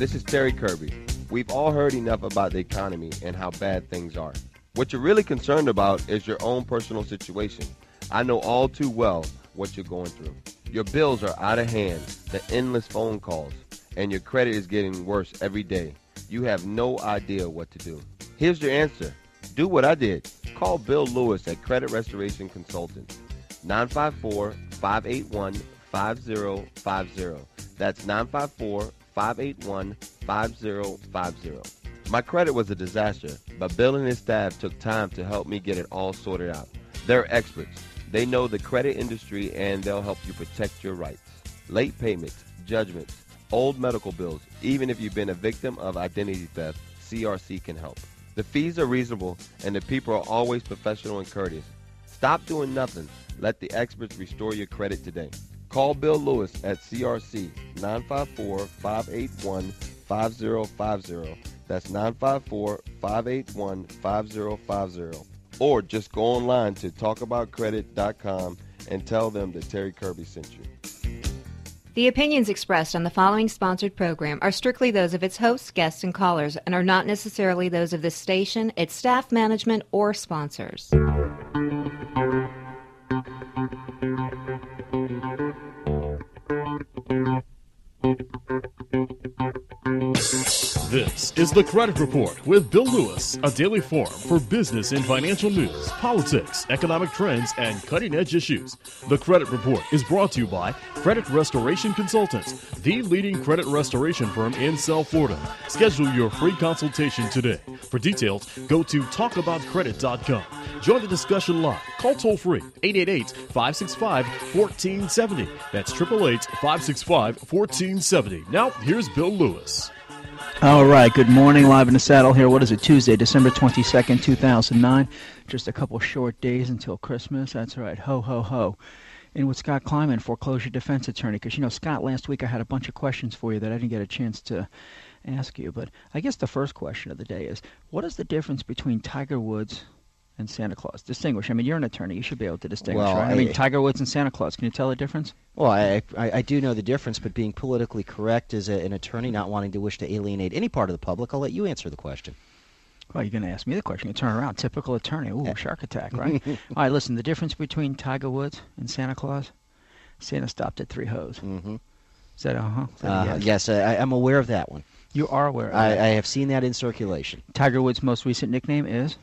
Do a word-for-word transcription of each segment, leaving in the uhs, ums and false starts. This is Terry Kirby. We've all heard enough about the economy and how bad things are. What you're really concerned about is your own personal situation. I know all too well what you're going through. Your bills are out of hand, the endless phone calls, and your credit is getting worse every day. You have no idea what to do. Here's your answer. Do what I did. Call Bill Lewis at Credit Restoration Consultant. nine five four, five eight one, five zero five zero. That's nine five four, five eight one, five zero five zero. My credit was a disaster, but Bill and his staff took time to help me get it all sorted out. They're experts. They know the credit industry, and they'll help you protect your rights. Late payments, judgments, old medical bills, even if you've been a victim of identity theft, C R C can help. The fees are reasonable, and the people are always professional and courteous. Stop doing nothing. Let the experts restore your credit today. Call Bill Lewis at C R C, nine five four, five eight one, five zero five zero. That's nine five four, five eight one, five zero five zero. Or just go online to talk about credit dot com and tell them that Terry Kirby sent you. The opinions expressed on the following sponsored program are strictly those of its hosts, guests, and callers, and are not necessarily those of this station, its staff, management, or sponsors. This is The Credit Report with Bill Lewis, a daily forum for business and financial news, politics, economic trends, and cutting-edge issues. The Credit Report is brought to you by Credit Restoration Consultants, the leading credit restoration firm in South Florida. Schedule your free consultation today. For details, go to talk about credit dot com. Join the discussion live. Call toll-free eight eight eight, five six five, one four seven zero. That's eight eight eight, five six five, one four seven zero. Now, here's Bill Lewis. All right, good morning. Live in the saddle here. What is it, Tuesday, December twenty-second, two thousand nine? Just a couple short days until Christmas. That's right. Ho, ho, ho. And with Scott Kleiman, foreclosure defense attorney, because, you know, Scott, last week I had a bunch of questions for you that I didn't get a chance to ask you. But I guess the first question of the day is, what is the difference between Tiger Woods and Santa Claus? Distinguish. I mean, you're an attorney. You should be able to distinguish, well, right? I, I mean, Tiger Woods and Santa Claus. Can you tell the difference? Well, I, I, I do know the difference, but being politically correct as a, an attorney, not wanting to wish to alienate any part of the public, I'll let you answer the question. Well, you're going to ask me the question. You turn around. Typical attorney. Ooh, shark attack, right? All right, listen, the difference between Tiger Woods and Santa Claus, Santa stopped at three hoes. Mm-hmm. Is that uh-huh? Is that uh, a yes? Yes, I, I'm aware of that one. You are aware of I, that. I have seen that in circulation. Tiger Woods' most recent nickname is?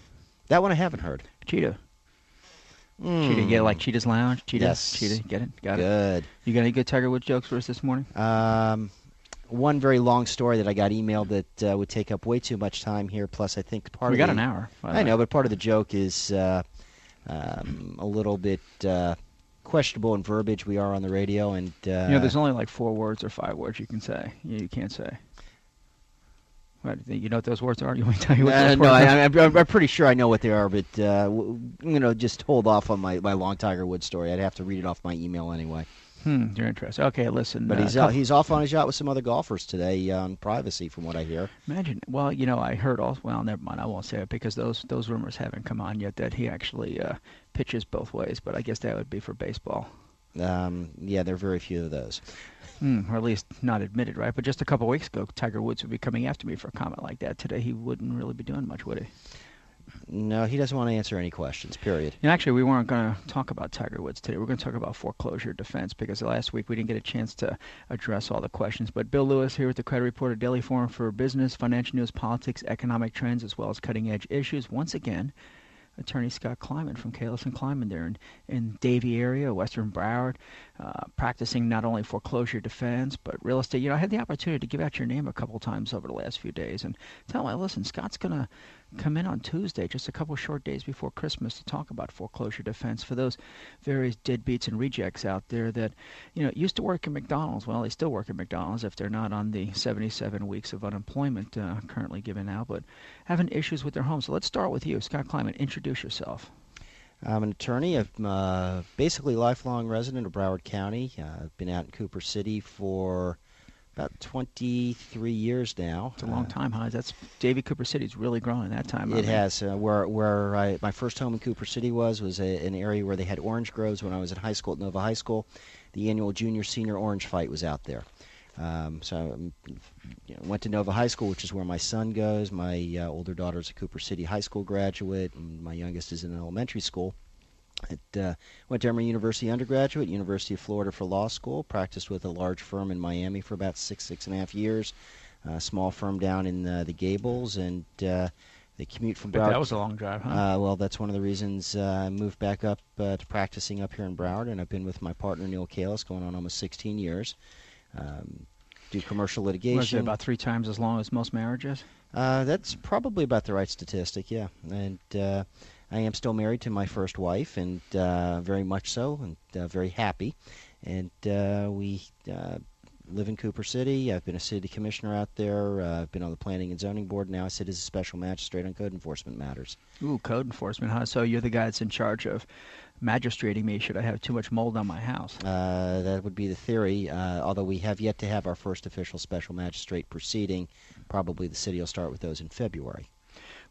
That one I haven't heard. Cheetah. Mm. Cheetah, yeah, like Cheetah's Lounge. Cheetah, yes. Cheetah, get it? Got good. It. You got any good Tiger Woods jokes for us this morning? Um, one very long story that I got emailed that uh, would take up way too much time here, plus I think part we of We got the, an hour. I know, but part of the joke is uh, um, a little bit uh, questionable in verbiage. We are on the radio. and uh, You know, there's only like four words or five words you can say. You can't say. You know what those words are? You want me to tell you what uh, those no, words I, are? No, I'm, I'm pretty sure I know what they are, but uh, w- you know, just hold off on my, my long Tiger Woods story. I'd have to read it off my email anyway. Hmm, you're interested. Okay, listen. But uh, he's out, he's off on his yacht with some other golfers today on privacy, from what I hear. Imagine. Well, you know, I heard also. Well, never mind. I won't say it because those those rumors haven't come on yet that he actually uh, pitches both ways. But I guess that would be for baseball. Um, yeah, there are very few of those. Mm, or at least not admitted, right? But just a couple weeks ago, Tiger Woods would be coming after me for a comment like that. Today, he wouldn't really be doing much, would he? No, he doesn't want to answer any questions, period. And actually, we weren't going to talk about Tiger Woods today. We're going to talk about foreclosure defense because last week we didn't get a chance to address all the questions. But Bill Lewis here with the Credit Reporter Daily Forum for business, financial news, politics, economic trends, as well as cutting-edge issues. Once again, Attorney Scott Kleiman from Kalis and Kleiman there in, in Davie area, Western Broward, uh, practicing not only foreclosure defense, but real estate. You know, I had the opportunity to give out your name a couple times over the last few days and tell him, listen, Scott's going to come in on Tuesday, just a couple short days before Christmas, to talk about foreclosure defense for those various deadbeats and rejects out there that, you know, used to work at McDonald's. Well, they still work at McDonald's if they're not on the seventy-seven weeks of unemployment uh, currently given out, but having issues with their homes. So let's start with you, Scott Kleiman. Introduce yourself. I'm an attorney, a uh, basically lifelong resident of Broward County. Uh, I've been out in Cooper City for about twenty-three years now. It's a long uh, time, huh? That's Davie Cooper City's really grown in that time. It has. Uh, where where I, my first home in Cooper City was was a, an area where they had orange groves when I was in high school at Nova High School. The annual junior-senior orange fight was out there. Um, so I you know, went to Nova High School, which is where my son goes. My uh, older daughter is a Cooper City High School graduate, and my youngest is in elementary school. It, uh, went to Emory University undergraduate, University of Florida for law school, practiced with a large firm in Miami for about six, six and a half years, a uh, small firm down in uh, the Gables, and uh, the commute from Broward. That was a long drive, huh? Uh, well, that's one of the reasons uh, I moved back up uh, to practicing up here in Broward, and I've been with my partner, Neil Kalis, going on almost sixteen years. Um, do commercial litigation. Was it about three times as long as most marriages? Uh, that's probably about the right statistic, yeah. And uh, I am still married to my first wife, and uh, very much so, and uh, very happy. And uh, we uh, live in Cooper City. I've been a city commissioner out there. Uh, I've been on the Planning and Zoning Board. Now I sit as a special magistrate on code enforcement matters. Ooh, code enforcement, huh? So you're the guy that's in charge of magistrating me should I have too much mold on my house. Uh, that would be the theory, uh, although we have yet to have our first official special magistrate proceeding. Probably the city will start with those in February.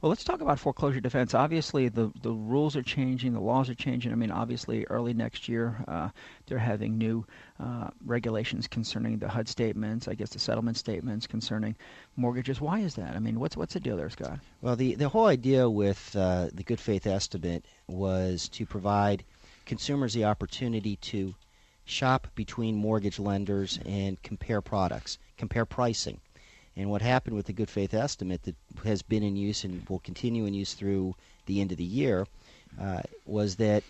Well, let's talk about foreclosure defense. Obviously, the, the rules are changing, the laws are changing. I mean, obviously, early next year, uh, they're having new uh, regulations concerning the H U D statements, I guess the settlement statements concerning mortgages. Why is that? I mean, what's what's the deal there, Scott? Well, the, the whole idea with uh, the Good Faith Estimate was to provide consumers the opportunity to shop between mortgage lenders and compare products, compare pricing. And what happened with the Good Faith Estimate that has been in use and will continue in use through the end of the year uh, was that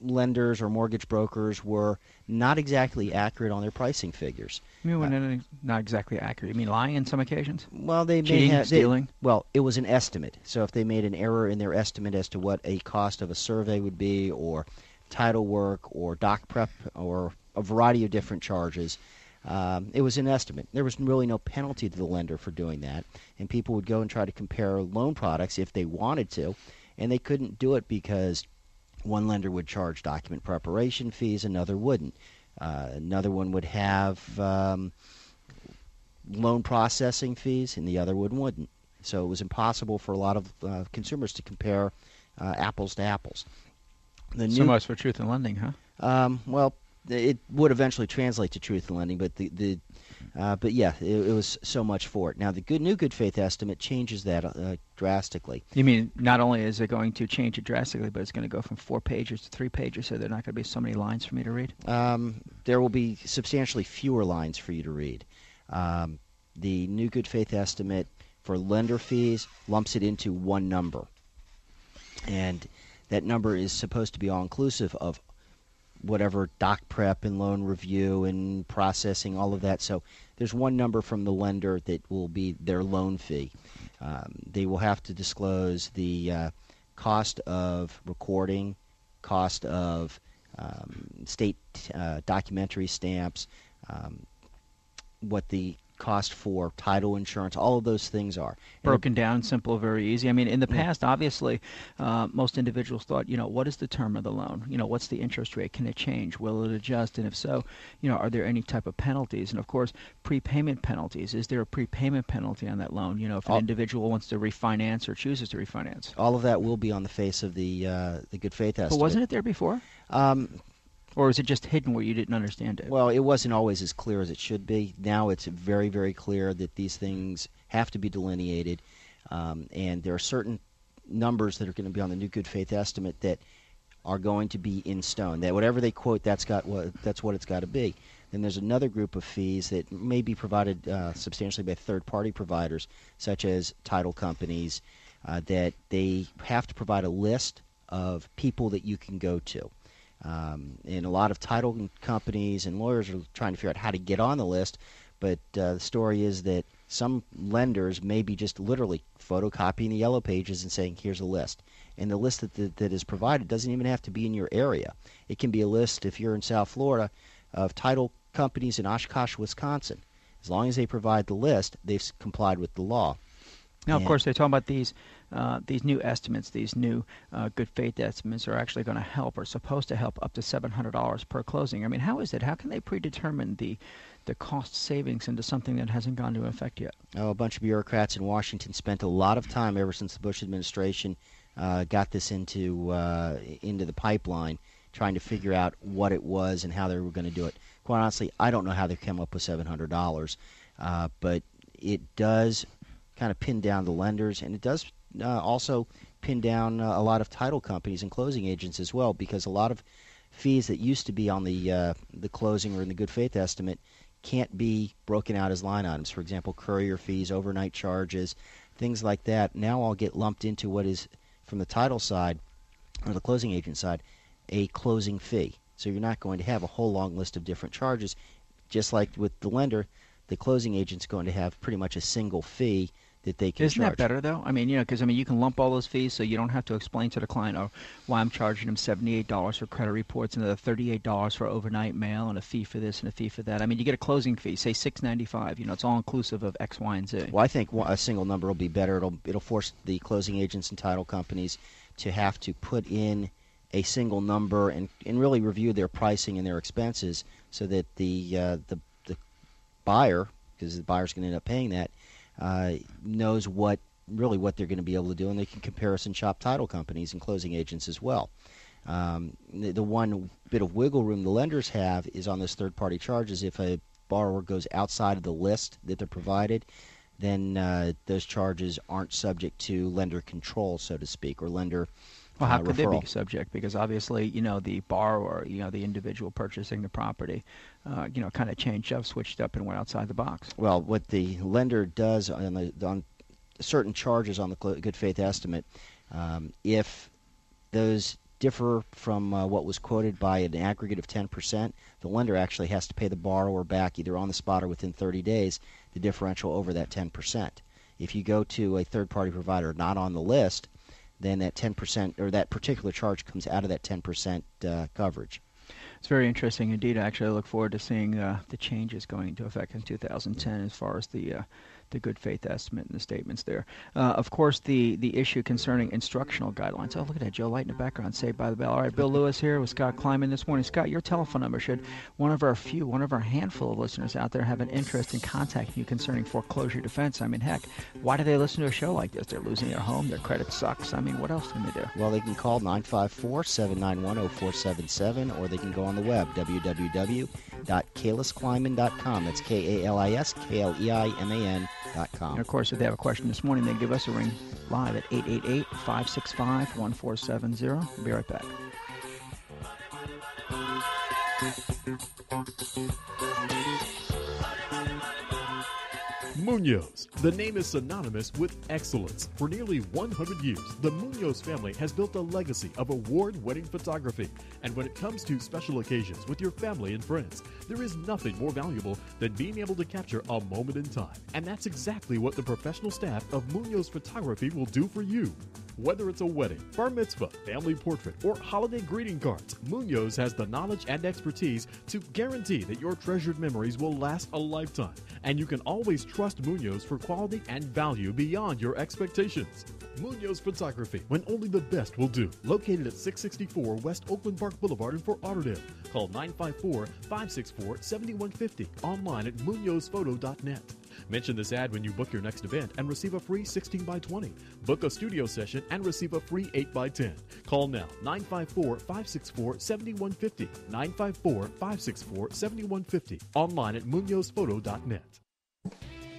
lenders or mortgage brokers were not exactly accurate on their pricing figures. You mean uh, not exactly accurate? You mean lying in some occasions? Well, they Cheating, may have, they, stealing? Well, it was an estimate. So if they made an error in their estimate as to what a cost of a survey would be or title work or doc prep or a variety of different charges, Um, it was an estimate. There was really no penalty to the lender for doing that, and people would go and try to compare loan products if they wanted to, and they couldn't do it because one lender would charge document preparation fees, another wouldn't. Uh, another one would have um, loan processing fees, and the other one wouldn't. So it was impossible for a lot of uh, consumers to compare uh, apples to apples. The so new, much for truth in lending, huh? Um, well, it would eventually translate to truth in lending, but the, the uh, but yeah, it, it was so much for it. Now the good new Good Faith Estimate changes that uh, drastically. You mean not only is it going to change it drastically, but it's going to go from four pages to three pages, so there are not going to be so many lines for me to read? Um, there will be substantially fewer lines for you to read. Um, the new Good Faith Estimate for lender fees lumps it into one number, and that number is supposed to be all inclusive of whatever doc prep and loan review and processing, all of that. So there's one number from the lender that will be their loan fee. Um, they will have to disclose the uh, cost of recording, cost of um, state uh, documentary stamps, um, what the cost for title insurance, all of those things are. Broken down, simple, very easy. I mean, in the past, obviously, uh, most individuals thought, you know, what is the term of the loan? You know, what's the interest rate? Can it change? Will it adjust? And if so, you know, are there any type of penalties? And, of course, prepayment penalties. Is there a prepayment penalty on that loan? You know, if an individual wants to refinance or chooses to refinance. All of that will be on the face of the, uh, the Good Faith Estimate. But wasn't it there before? Um Or is it just hidden where you didn't understand it? Well, it wasn't always as clear as it should be. Now it's very, very clear that these things have to be delineated, um, and there are certain numbers that are going to be on the new Good Faith Estimate that are going to be in stone. That whatever they quote, that's got what, that's what it's got to be. Then there's another group of fees that may be provided uh, substantially by third-party providers, such as title companies, uh, that they have to provide a list of people that you can go to. Um, and a lot of title companies and lawyers are trying to figure out how to get on the list, but uh, the story is that some lenders may be just literally photocopying the yellow pages and saying, here's a list. And the list that, that, that is provided doesn't even have to be in your area. It can be a list, if you're in South Florida, of title companies in Oshkosh, Wisconsin. As long as they provide the list, they've complied with the law. Now, of course, they're talking about these uh, these new estimates, these new uh, good faith estimates are actually going to help or supposed to help up to seven hundred dollars per closing. I mean, how is it? How can they predetermine the, the cost savings into something that hasn't gone into effect yet? Oh, a bunch of bureaucrats in Washington spent a lot of time ever since the Bush administration uh, got this into, uh, into the pipeline trying to figure out what it was and how they were going to do it. Quite honestly, I don't know how they came up with seven hundred dollars, uh, but it does kind of pin down the lenders, and it does uh, also pin down uh, a lot of title companies and closing agents as well, because a lot of fees that used to be on the uh, the closing or in the good faith estimate can't be broken out as line items. For example, courier fees, overnight charges, things like that now all get lumped into what is, from the title side or the closing agent side, a closing fee. So you're not going to have a whole long list of different charges. Just like with the lender, the closing agent's going to have pretty much a single fee that they can Isn't charge. Isn't that better, though? I mean, you know, because, I mean, you can lump all those fees so you don't have to explain to the client, oh, why I'm charging them seventy-eight dollars for credit reports, another thirty-eight dollars for overnight mail, and a fee for this and a fee for that. I mean, you get a closing fee, say six ninety-five. You know, it's all inclusive of X, Y, and Z. Well, I think a single number will be better. It'll, it'll force the closing agents and title companies to have to put in a single number and, and really review their pricing and their expenses so that the, uh, the, the buyer, because the buyer's going to end up paying that, Uh, knows what really what they're going to be able to do, and they can comparison shop title companies and closing agents as well. Um, the, the one bit of wiggle room the lenders have is on those third-party charges. If a borrower goes outside of the list that they're provided, then uh, those charges aren't subject to lender control, so to speak, or lender Well, how uh, could referral. They be subject? Because obviously, you know, the borrower, you know, the individual purchasing the property, uh, you know, kind of changed up, switched up, and went outside the box. Well, what the lender does on, the, on certain charges on the good faith estimate, um, if those differ from uh, what was quoted by an aggregate of ten percent, the lender actually has to pay the borrower back either on the spot or within thirty days the differential over that ten percent. If you go to a third-party provider not on the list, then that ten percent or that particular charge comes out of that ten percent uh, coverage. It's very interesting indeed. Actually, I look forward to seeing uh, the changes going into effect in two thousand ten as far as the uh, the good faith estimate and the statements there. Uh, of course, the, the issue concerning instructional guidelines. Oh, look at that, Joe Light in the background, saved by the bell. All right, Bill Lewis here with Scott Kleiman this morning. Scott, your telephone number should one of our few, one of our handful of listeners out there have an interest in contacting you concerning foreclosure defense. I mean, heck, why do they listen to a show like this? They're losing their home, their credit sucks. I mean, what else can they do? Well, they can call nine five four, seven nine one, zero four seven seven, or they can go on the web, w w w dot kaliskleiman dot com. That's K A L I S K L E I M A N. And of course, if they have a question this morning, they give us a ring live at eight eight eight, five six five, one four seven zero. We'll be right back. Munoz. The name is synonymous with excellence. For nearly one hundred years, the Munoz family has built a legacy of award-winning photography. And when it comes to special occasions with your family and friends, there is nothing more valuable than being able to capture a moment in time. And that's exactly what the professional staff of Munoz Photography will do for you. Whether it's a wedding, bar mitzvah, family portrait, or holiday greeting cards, Munoz has the knowledge and expertise to guarantee that your treasured memories will last a lifetime, and you can always trust Munoz for quality and value beyond your expectations. Munoz Photography, when only the best will do. Located at six sixty-four West Oakland Park Boulevard in Fort Lauderdale. Call nine five four, five six four, seven one five zero, online at munoz photo dot net. Mention this ad when you book your next event and receive a free sixteen by twenty. Book a studio session and receive a free eight by ten. Call now, nine five four, five six four, seven one five zero, nine five four, five six four, seven one five zero, online at munoz photo dot net.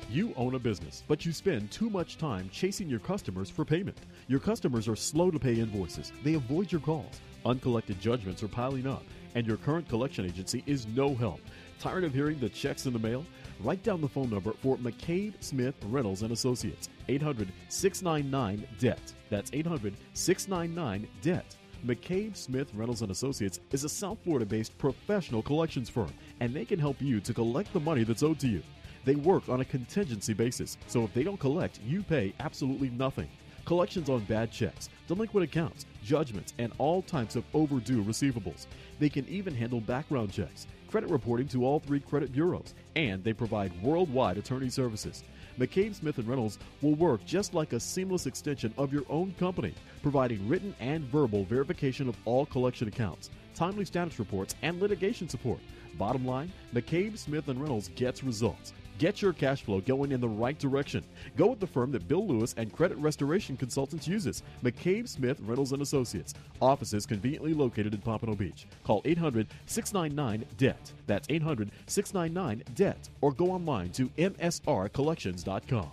You own a business, but you spend too much time chasing your customers for payment. Your customers are slow to pay invoices. They avoid your calls. Uncollected judgments are piling up, and your current collection agency is no help. Tired of hearing the checks in the mail? Write down the phone number for McCabe Smith Reynolds and Associates, eight hundred, six nine nine, D E B T. That's eight hundred, six nine nine, D E B T. McCabe Smith Reynolds and Associates is a South Florida-based professional collections firm, and they can help you to collect the money that's owed to you. They work on a contingency basis, so if they don't collect, you pay absolutely nothing. Collections on bad checks, delinquent accounts, judgments, and all types of overdue receivables. They can even handle background checks, credit reporting to all three credit bureaus, and they provide worldwide attorney services. McCabe Smith and Reynolds will work just like a seamless extension of your own company, providing written and verbal verification of all collection accounts, timely status reports, and litigation support. Bottom line, McCabe Smith and Reynolds gets results. Get your cash flow going in the right direction. Go with the firm that Bill Lewis and Credit Restoration Consultants uses, McCabe Smith Reynolds and Associates. Offices conveniently located in Pompano Beach. Call eight hundred, six nine nine, D E B T. That's eight hundred, six nine nine, D E B T. Or go online to M S R collections dot com.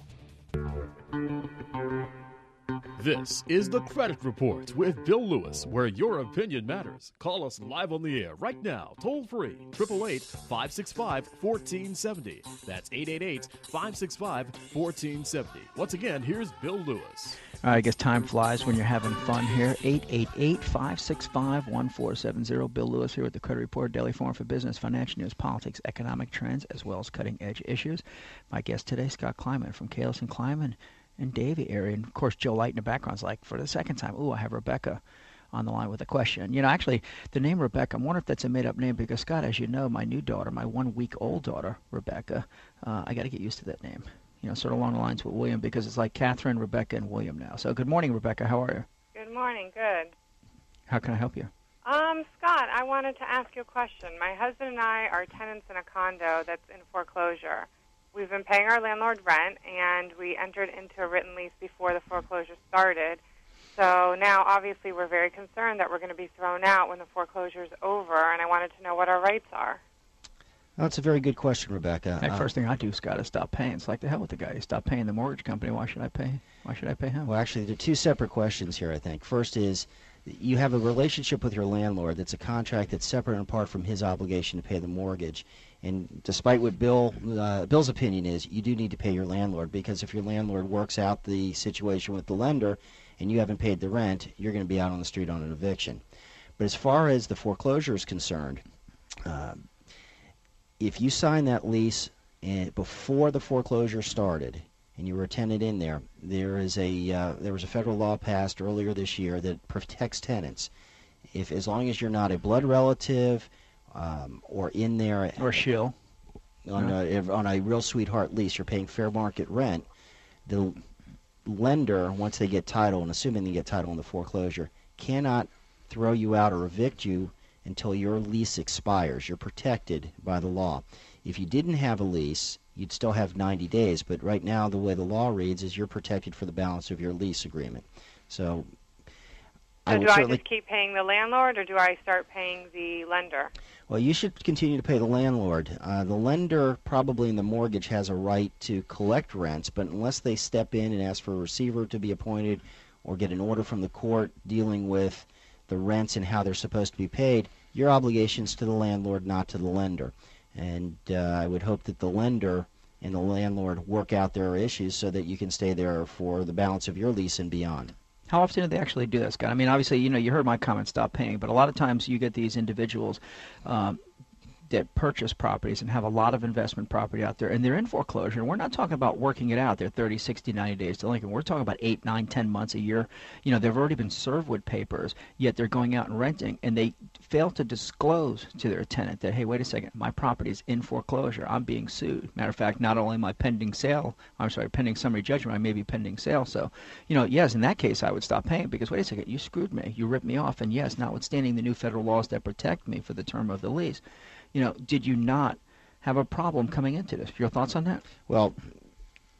This is The Credit Report with Bill Lewis, where your opinion matters. Call us live on the air right now, toll-free, eight eight eight, five six five, one four seven zero. That's eight eight eight, five six five, one four seven zero. Once again, here's Bill Lewis. All right, I guess time flies when you're having fun here. eight eight eight, five six five, one four seven zero. Bill Lewis here with The Credit Report, daily forum for business, financial news, politics, economic trends, as well as cutting-edge issues. My guest today, Scott Kleiman from Kalis and Kleiman in Davie area, and of course Joe Light in the background's like, for the second time, ooh, I have Rebecca on the line with a question. You know, actually, the name Rebecca, I wonder if that's a made-up name, because Scott, as you know, my new daughter, my one-week-old daughter, Rebecca, uh, I got to get used to that name. You know, sort of along the lines with William, because it's like Catherine, Rebecca, and William now. So, good morning, Rebecca. How are you? Good morning. Good. How can I help you? Um, Scott, I wanted to ask you a question. My husband and I are tenants in a condo that's in foreclosure. We've been paying our landlord rent, and we entered into a written lease before the foreclosure started. So now, obviously, we're very concerned that we're going to be thrown out when the foreclosure is over, and I wanted to know what our rights are. Well, that's a very good question, Rebecca. The uh, first thing I do, Scott, is stop paying. It's like, the hell with the guy. You stop paying the mortgage company. Why should I pay? Why should I pay him? Well, actually, there are two separate questions here, I think. First is, you have a relationship with your landlord that's a contract that's separate and apart from his obligation to pay the mortgage. And despite what Bill uh, Bill's opinion is, you do need to pay your landlord, because if your landlord works out the situation with the lender and you haven't paid the rent, you're going to be out on the street on an eviction. But as far as the foreclosure is concerned, uh, if you sign that lease and before the foreclosure started and you were a tenant in there, there is a uh, there was a federal law passed earlier this year that protects tenants. If as long as you're not a blood relative, Um, or in there, or shill on, yeah. a, on a real sweetheart lease, you're paying fair market rent. The lender, once they get title, and assuming they get title in the foreclosure, cannot throw you out or evict you until your lease expires. You're protected by the law. If you didn't have a lease, you'd still have ninety days, but right now the way the law reads is you're protected for the balance of your lease agreement. So, so I do I just keep paying the landlord, or do I start paying the lender? Well, you should continue to pay the landlord. Uh, the lender, probably in the mortgage, has a right to collect rents, but unless they step in and ask for a receiver to be appointed or get an order from the court dealing with the rents and how they're supposed to be paid, your obligation's to the landlord, not to the lender. And uh, I would hope that the lender and the landlord work out their issues so that you can stay there for the balance of your lease and beyond. How often do they actually do this, Scott? I mean, obviously, you know, you heard my comment, stop paying, but a lot of times you get these individuals um, that purchase properties and have a lot of investment property out there, and they're in foreclosure. And we're not talking about working it out. They're thirty, sixty, ninety days delinquent. We're talking about eight, nine, ten months, a year. You know, they've already been served with papers, yet they're going out and renting, and they fail to disclose to their tenant that, hey, wait a second, my property is in foreclosure. I'm being sued. Matter of fact, not only my pending sale, I'm sorry, pending summary judgment, I may be pending sale. So, you know, yes, in that case, I would stop paying, because wait a second, you screwed me. You ripped me off. And yes, notwithstanding the new federal laws that protect me for the term of the lease, you know, did you not have a problem coming into this? Your thoughts on that? Well,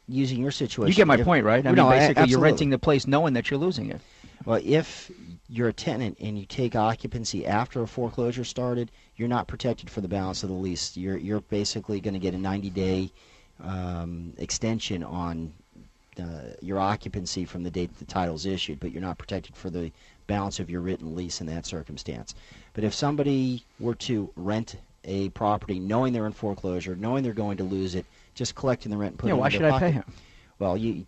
using your situation, you get my if, point, right? I no, mean, basically, I, you're renting the place knowing that you're losing it. Well, if you're a tenant and you take occupancy after a foreclosure started, you're not protected for the balance of the lease. You're you're basically going to get a ninety-day um, extension on uh, your occupancy from the date the title's issued, but you're not protected for the balance of your written lease in that circumstance. But if somebody were to rent a property knowing they're in foreclosure, knowing they're going to lose it, just collecting the rent and putting yeah, it in their pocket. Why should I pay him? Well, you,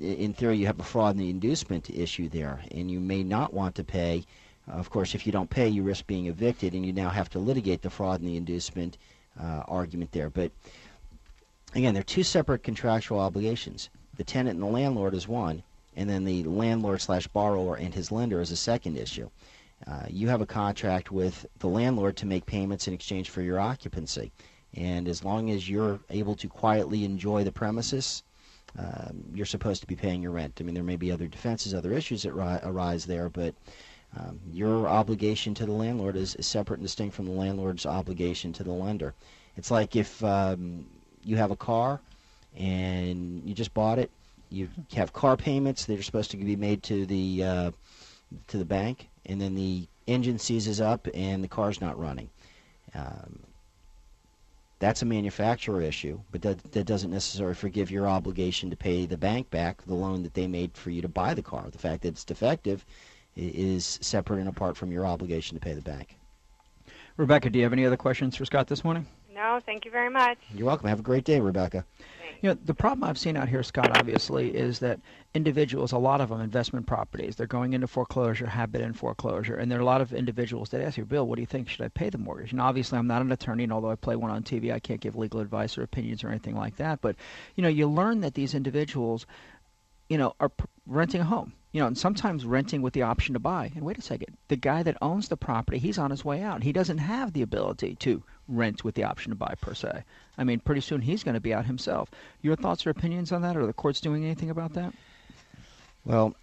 in theory, you have a fraud and inducement issue there, and you may not want to pay. Uh, of course, if you don't pay, you risk being evicted, and you now have to litigate the fraud and the inducement uh, argument there. But again, they're two separate contractual obligations. The tenant and the landlord is one, and then the landlord slash borrower and his lender is a second issue. Uh, you have a contract with the landlord to make payments in exchange for your occupancy. And as long as you're able to quietly enjoy the premises, um, you're supposed to be paying your rent. I mean, there may be other defenses, other issues that ri- arise there, but um, your obligation to the landlord is, is separate and distinct from the landlord's obligation to the lender. It's like if um, you have a car and you just bought it. You have car payments that are supposed to be made to the uh, to the bank, and then the engine seizes up and the car's not running. Um, that's a manufacturer issue, but that, that doesn't necessarily forgive your obligation to pay the bank back the loan that they made for you to buy the car. The fact that it's defective is separate and apart from your obligation to pay the bank. Rebecca, do you have any other questions for Scott this morning? No, thank you very much. You're welcome. Have a great day, Rebecca. You know, the problem I've seen out here, Scott, obviously, is that individuals, a lot of them, investment properties, they're going into foreclosure, have been in foreclosure, and there are a lot of individuals that ask you, Bill, what do you think? Should I pay the mortgage? And obviously, I'm not an attorney, and although I play one on T V, I can't give legal advice or opinions or anything like that. But, you know, you learn that these individuals, you know, are p- renting a home. You know, and sometimes renting with the option to buy. And wait a second, the guy that owns the property, he's on his way out. He doesn't have the ability to rent with the option to buy, per se. I mean, pretty soon he's going to be out himself. Your thoughts or opinions on that? Or are the courts doing anything about that? Well,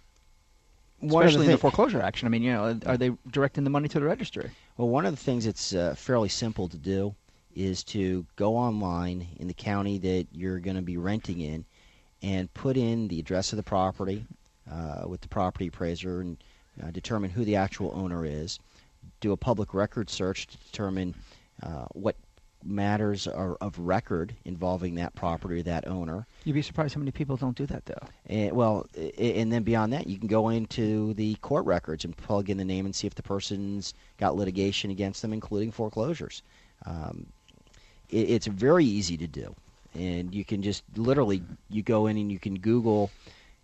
especially in the foreclosure action. I mean, you know, are they directing the money to the registry? Well, one of the things that's uh, fairly simple to do is to go online in the county that you're going to be renting in and put in the address of the property, Uh, with the property appraiser, and uh, determine who the actual owner is. Do a public record search to determine uh, what matters are of record involving that property or that owner. You'd be surprised how many people don't do that, though. And, well, and then beyond that, you can go into the court records and plug in the name and see if the person's got litigation against them, including foreclosures. Um, it, it's very easy to do, and you can just literally, you go in and you can Google,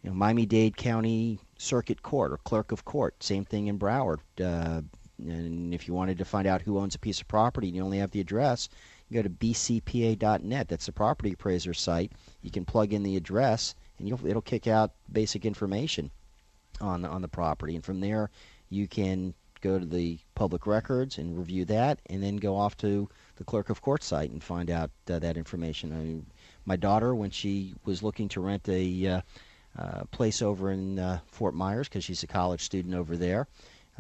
you know, Miami-Dade County Circuit Court or Clerk of Court, same thing in Broward. Uh, and if you wanted to find out who owns a piece of property and you only have the address, you go to b c p a dot net. That's the property appraiser site. You can plug in the address, and you'll, it'll kick out basic information on the, on the property. And from there, you can go to the public records and review that, and then go off to the Clerk of Court site and find out uh, that information. I mean, my daughter, when she was looking to rent a uh, Uh, place over in uh, Fort Myers, because she's a college student over there,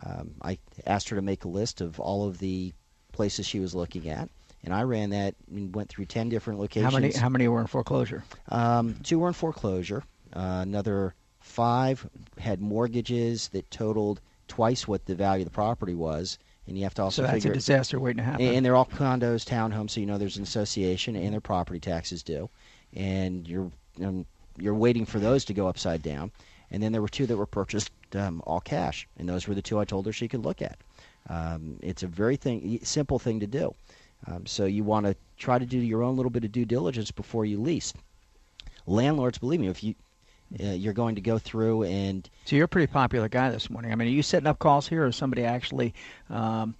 Um, I asked her to make a list of all of the places she was looking at, and I ran that and went through ten different locations. How many? How many were in foreclosure? Um, two were in foreclosure. Uh, another five had mortgages that totaled twice what the value of the property was, and you have to also figure. So that's figure a disaster it, waiting to happen. And they're all condos, townhomes, so you know there's an association, and their property taxes due, and you're. Um, You're waiting for those to go upside down. And then there were two that were purchased um, all cash, and those were the two I told her she could look at. Um, it's a very thing, simple thing to do. Um, so you want to try to do your own little bit of due diligence before you lease. Landlords, believe me, if you, uh, you're going to go through and... So you're a pretty popular guy this morning. I mean, are you setting up calls here, or does somebody actually um,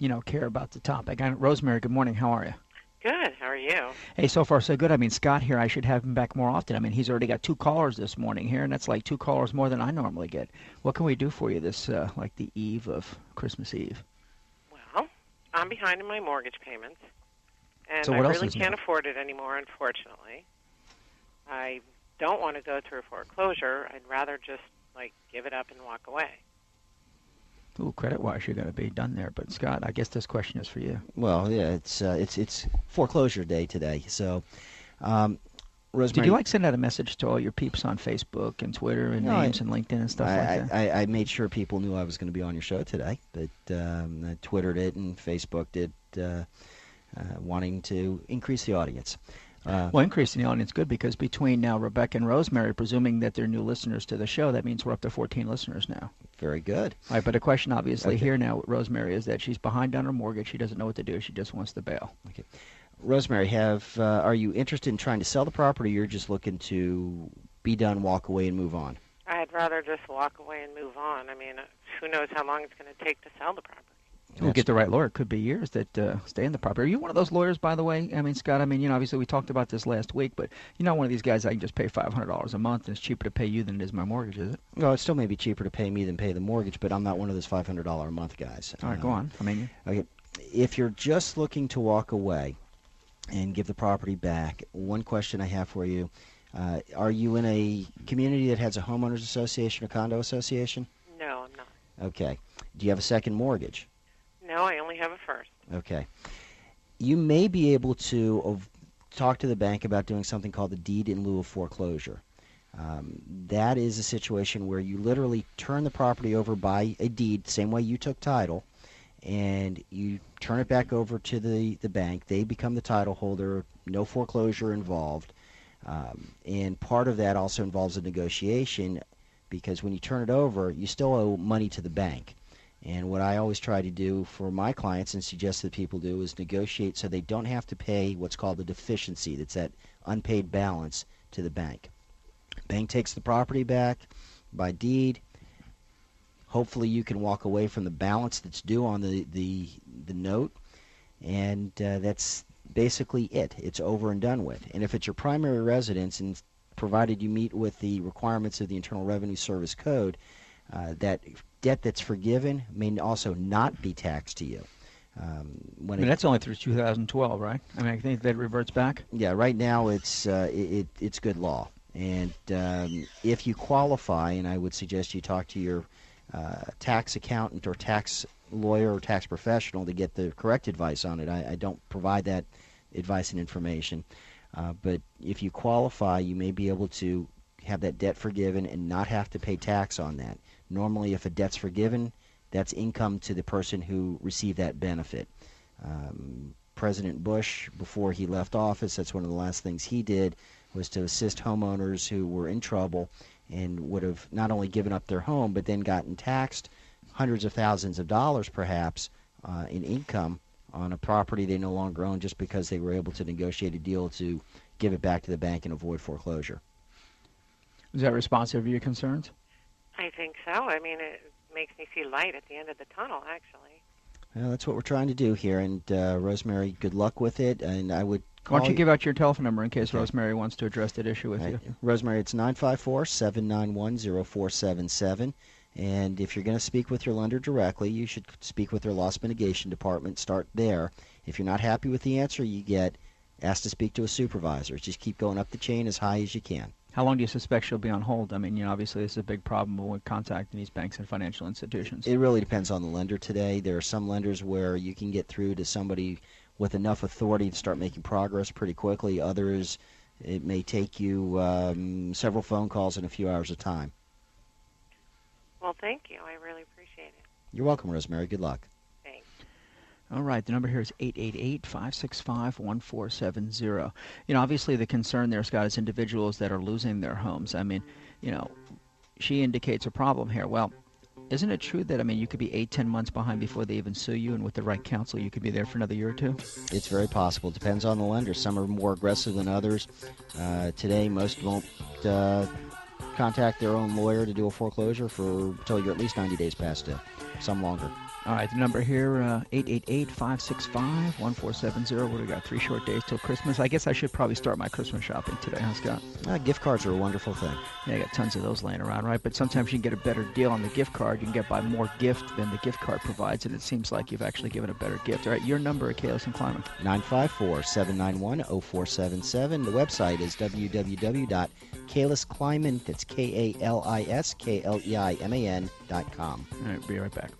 you know, care about the topic? I, Rosemary, good morning. How are you? Good. How are you? Hey, so far so good. I mean, Scott here, I should have him back more often. I mean, he's already got two callers this morning here, and that's like two callers more than I normally get. What can we do for you this, uh, like, the eve of Christmas Eve? Well, I'm behind in my mortgage payments, and so I really can't there? afford it anymore, unfortunately. I don't want to go through a foreclosure. I'd rather just, like, give it up and walk away. Ooh, credit-wise, you're going to be done there. But, Scott, I guess this question is for you. Well, yeah, it's uh, it's it's foreclosure day today. So, um, Rosemary, did you like send out a message to all your peeps on Facebook and Twitter and no, names I, and LinkedIn and stuff I, like that? I, I made sure people knew I was going to be on your show today. But um, I Twittered it and Facebooked it, uh, uh, wanting to increase the audience. Uh, well, increasing the audience is good, because between now Rebecca and Rosemary, presuming that they're new listeners to the show, that means we're up to fourteen listeners now. Very good. All right, but a question obviously okay. here now with Rosemary is that she's behind on her mortgage. She doesn't know what to do. She just wants to bail. Okay. Rosemary, have uh, are you interested in trying to sell the property, or you're just looking to be done, walk away, and move on? I'd rather just walk away and move on. I mean, who knows how long it's going to take to sell the property. We'll get the right lawyer. It could be years that uh, stay in the property. Are you one of those lawyers, by the way? I mean, Scott, I mean, you know, obviously we talked about this last week, but you're not one of these guys I can just pay five hundred dollars a month and it's cheaper to pay you than it is my mortgage, is it? Well, it still may be cheaper to pay me than pay the mortgage, but I'm not one of those five hundred dollars a month guys. All right, um, go on. I mean, okay. If you're just looking to walk away and give the property back, one question I have for you, uh, are you in a community that has a homeowners association or condo association? No, I'm not. Okay. Do you have a second mortgage? No, I only have a first. Okay. You may be able to talk to the bank about doing something called the deed in lieu of foreclosure. Um, that is a situation where you literally turn the property over by a deed, same way you took title, and you turn it back over to the, the bank. They become the title holder, no foreclosure involved. Um, and part of that also involves a negotiation, because when you turn it over, you still owe money to the bank. And what I always try to do for my clients and suggest that people do is negotiate so they don't have to pay what's called the deficiency. That's that unpaid balance to the bank. Bank takes the property back by deed. Hopefully you can walk away from the balance that's due on the, the, the note. And uh, that's basically it. It's over and done with. And if it's your primary residence, and provided you meet with the requirements of the Internal Revenue Service Code, uh, that debt that's forgiven may also not be taxed to you. Um, when I mean, it, that's only through two thousand twelve, right? I mean, I think that reverts back. Yeah, right now it's uh, it, it's good law, and um, if you qualify, and I would suggest you talk to your uh, tax accountant or tax lawyer or tax professional to get the correct advice on it. I, I don't provide that advice and information, uh, but if you qualify, you may be able to have that debt forgiven and not have to pay tax on that. Normally, if a debt's forgiven, that's income to the person who received that benefit. Um, President Bush, before he left office, that's one of the last things he did, was to assist homeowners who were in trouble and would have not only given up their home, but then gotten taxed hundreds of thousands of dollars, perhaps, uh, in income on a property they no longer own, just because they were able to negotiate a deal to give it back to the bank and avoid foreclosure. Is that responsive to your concerns? I think so. I mean, it makes me see light at the end of the tunnel, actually. Well, that's what we're trying to do here. And, uh, Rosemary, good luck with it. And I would call Why don't you, you give out your telephone number in case okay. Rosemary wants to address that issue with right. you. Rosemary, it's nine five four, seven nine one, zero four seven seven. And if you're going to speak with your lender directly, you should speak with their loss mitigation department. Start there. If you're not happy with the answer you get, ask to speak to a supervisor. Just keep going up the chain as high as you can. How long do you suspect she'll be on hold? I mean, you know, obviously this is a big problem with contacting these banks and financial institutions. It really depends on the lender today. There are some lenders where you can get through to somebody with enough authority to start making progress pretty quickly. Others, it may take you um, several phone calls and a few hours of time. Well, thank you. I really appreciate it. You're welcome, Rosemary. Good luck. All right, the number here is eight eight eight, five six five, one four seven zero. You know, obviously the concern there, Scott, is individuals that are losing their homes. I mean, you know, she indicates a problem here. Well, isn't it true that, I mean, you could be eight, ten months behind before they even sue you, and with the right counsel, you could be there for another year or two? It's very possible. Depends on the lender. Some are more aggressive than others. Uh, today, most won't uh, contact their own lawyer to do a foreclosure for until you're at least ninety days past due, some longer. All right, the number here, uh, eight eight eight, five six five, one four seven zero. What do we got? Three short days till Christmas. I guess I should probably start my Christmas shopping today, huh, Scott? Uh, gift cards are a wonderful thing. Yeah, I got tons of those laying around, right? But sometimes you can get a better deal on the gift card. You can get by more gift than the gift card provides, and it seems like you've actually given a better gift. All right, your number, Kalis and Kleiman. nine five four, seven nine one, zero four seven seven. The website is w w w dot kalis kleiman, that's K A L I S K L E I M A N dot com. All right, be right back.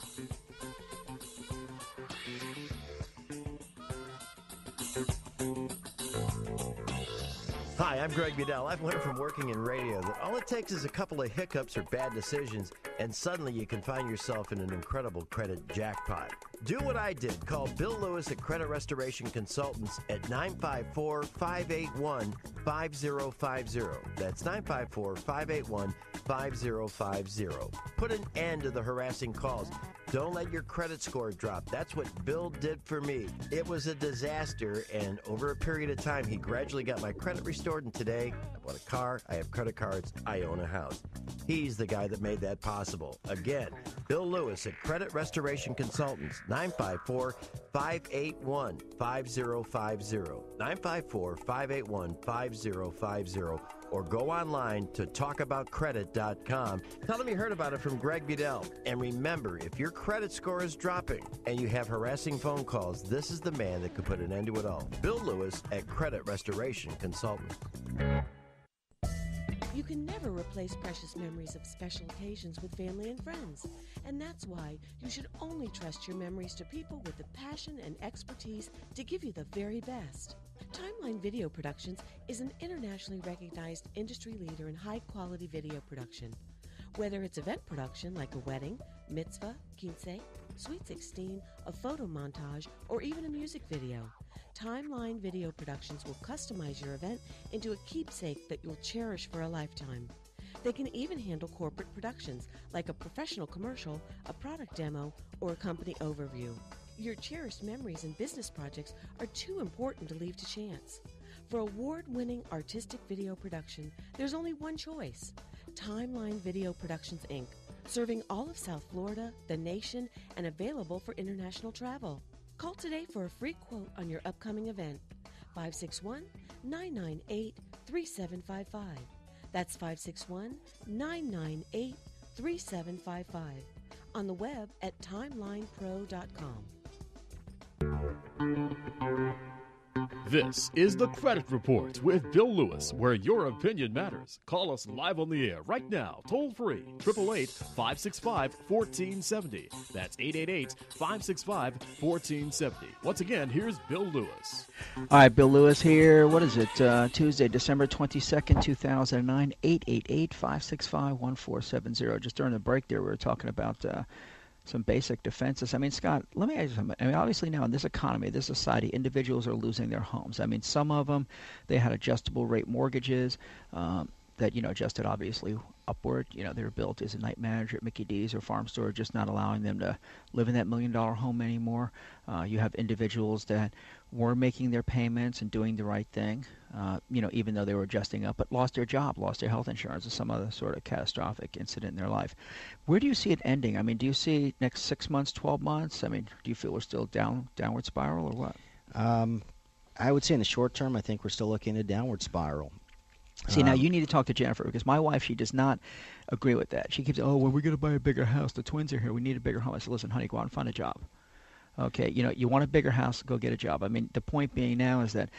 Hi, I'm Greg Bedell. I've learned from working in radio that all it takes is a couple of hiccups or bad decisions, and suddenly you can find yourself in an incredible credit jackpot. Do what I did. Call Bill Lewis at Credit Restoration Consultants at nine five four, five eight one, five zero five zero. That's nine five four, five eight one, five zero five zero. Put an end to the harassing calls. Don't let your credit score drop. That's what Bill did for me. It was a disaster, and over a period of time, he gradually got my credit restored, and today, I bought a car, I have credit cards, I own a house. He's the guy that made that possible. Again, Bill Lewis at Credit Restoration Consultants, nine five four, five eight one, five zero five zero, nine five four, five eight one, five zero five zero, or go online to talk about credit dot com. Tell them you heard about it from Greg Bedell. And remember, if your credit score is dropping and you have harassing phone calls, this is the man that could put an end to it all. Bill Lewis at Credit Restoration Consultant. You can never replace precious memories of special occasions with family and friends. And that's why you should only trust your memories to people with the passion and expertise to give you the very best. Timeline Video Productions is an internationally recognized industry leader in high-quality video production. Whether it's event production like a wedding, mitzvah, quince, sweet sixteen, a photo montage, or even a music video, Timeline Video Productions will customize your event into a keepsake that you'll cherish for a lifetime. They can even handle corporate productions like a professional commercial, a product demo, or a company overview. Your cherished memories and business projects are too important to leave to chance. For award-winning artistic video production, there's only one choice: Timeline Video Productions, Incorporated, serving all of South Florida, the nation, and available for international travel. Call today for a free quote on your upcoming event, five six one, nine nine eight, three seven five five. That's five six one, nine nine eight, three seven five five. On the web at timeline pro dot com. This is The Credit Report with Bill Lewis, where your opinion matters. Call us live on the air right now, toll-free, eight eight eight, five six five, one four seven zero. That's eight eight eight, five six five, one four seven zero. Once again, here's Bill Lewis. All right, Bill Lewis here. What is it? Uh, Tuesday, December twenty-second, two thousand nine, eight eight eight, five six five, one four seven zero. Just during the break there, we were talking about... Uh, some basic defenses. I mean, Scott, let me ask you something. I mean, obviously now in this economy, this society, individuals are losing their homes. I mean, some of them, they had adjustable rate mortgages um, that, you know, adjusted obviously upward. You know, they were built as a night manager at Mickey D's or farm store, just not allowing them to live in that million dollar home anymore. Uh, you have individuals that were making their payments and doing the right thing, uh, you know, even though they were adjusting up, but lost their job, lost their health insurance, or some other sort of catastrophic incident in their life. Where do you see it ending? I mean, do you see next six months, twelve months? I mean, do you feel we're still down downward spiral or what? Um, I would say in the short term, I think we're still looking at a downward spiral. See, um, now you need to talk to Jennifer, because my wife, she does not agree with that. She keeps, oh, well, we're going to buy a bigger house. The twins are here. We need a bigger home. I said, listen, honey, go out and find a job. Okay, you know, you want a bigger house, go get a job. I mean, the point being now is that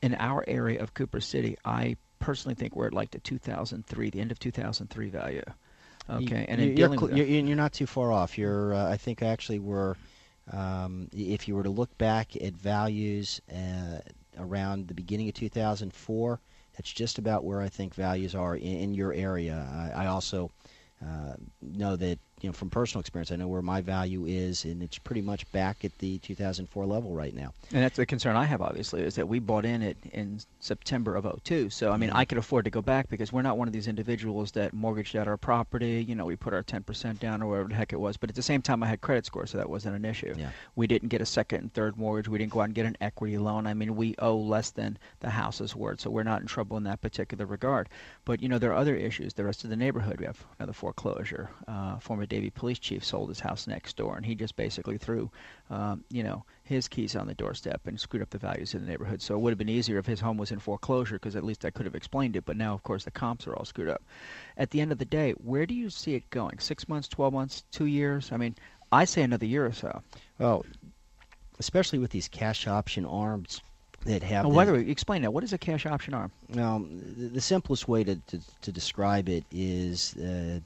in our area of Cooper City, I personally think we're at like the two thousand three, the end of two thousand three value. Okay, you, and in you're, dealing cl- with you're, you're not too far off. You're, uh, I think, actually, we're um, if you were to look back at values uh, around the beginning of two thousand four, that's just about where I think values are in, in your area. I, I also. Uh, know that, you know, from personal experience, I know where my value is, and it's pretty much back at the two thousand four level right now. And that's the concern I have, obviously, is that we bought in it in September of oh two. So, I mean, I could afford to go back because we're not one of these individuals that mortgaged out our property. You know, we put our ten percent down or whatever the heck it was. But at the same time, I had credit score, so that wasn't an issue. Yeah. We didn't get a second and third mortgage. We didn't go out and get an equity loan. I mean, we owe less than the house is worth, so we're not in trouble in that particular regard. But, you know, there are other issues. The rest of the neighborhood, we have another four Foreclosure. Uh, former Davie police chief sold his house next door, and he just basically threw, um, you know, his keys on the doorstep and screwed up the values in the neighborhood. So it would have been easier if his home was in foreclosure, because at least I could have explained it. But now, of course, the comps are all screwed up. At the end of the day, where do you see it going? Six months, twelve months, two years? I mean, I say another year or so. Well, especially with these cash option arms that have. Well, whether we explain that, what is a cash option arm? Um, the, the simplest way to, to, to describe it is. Uh,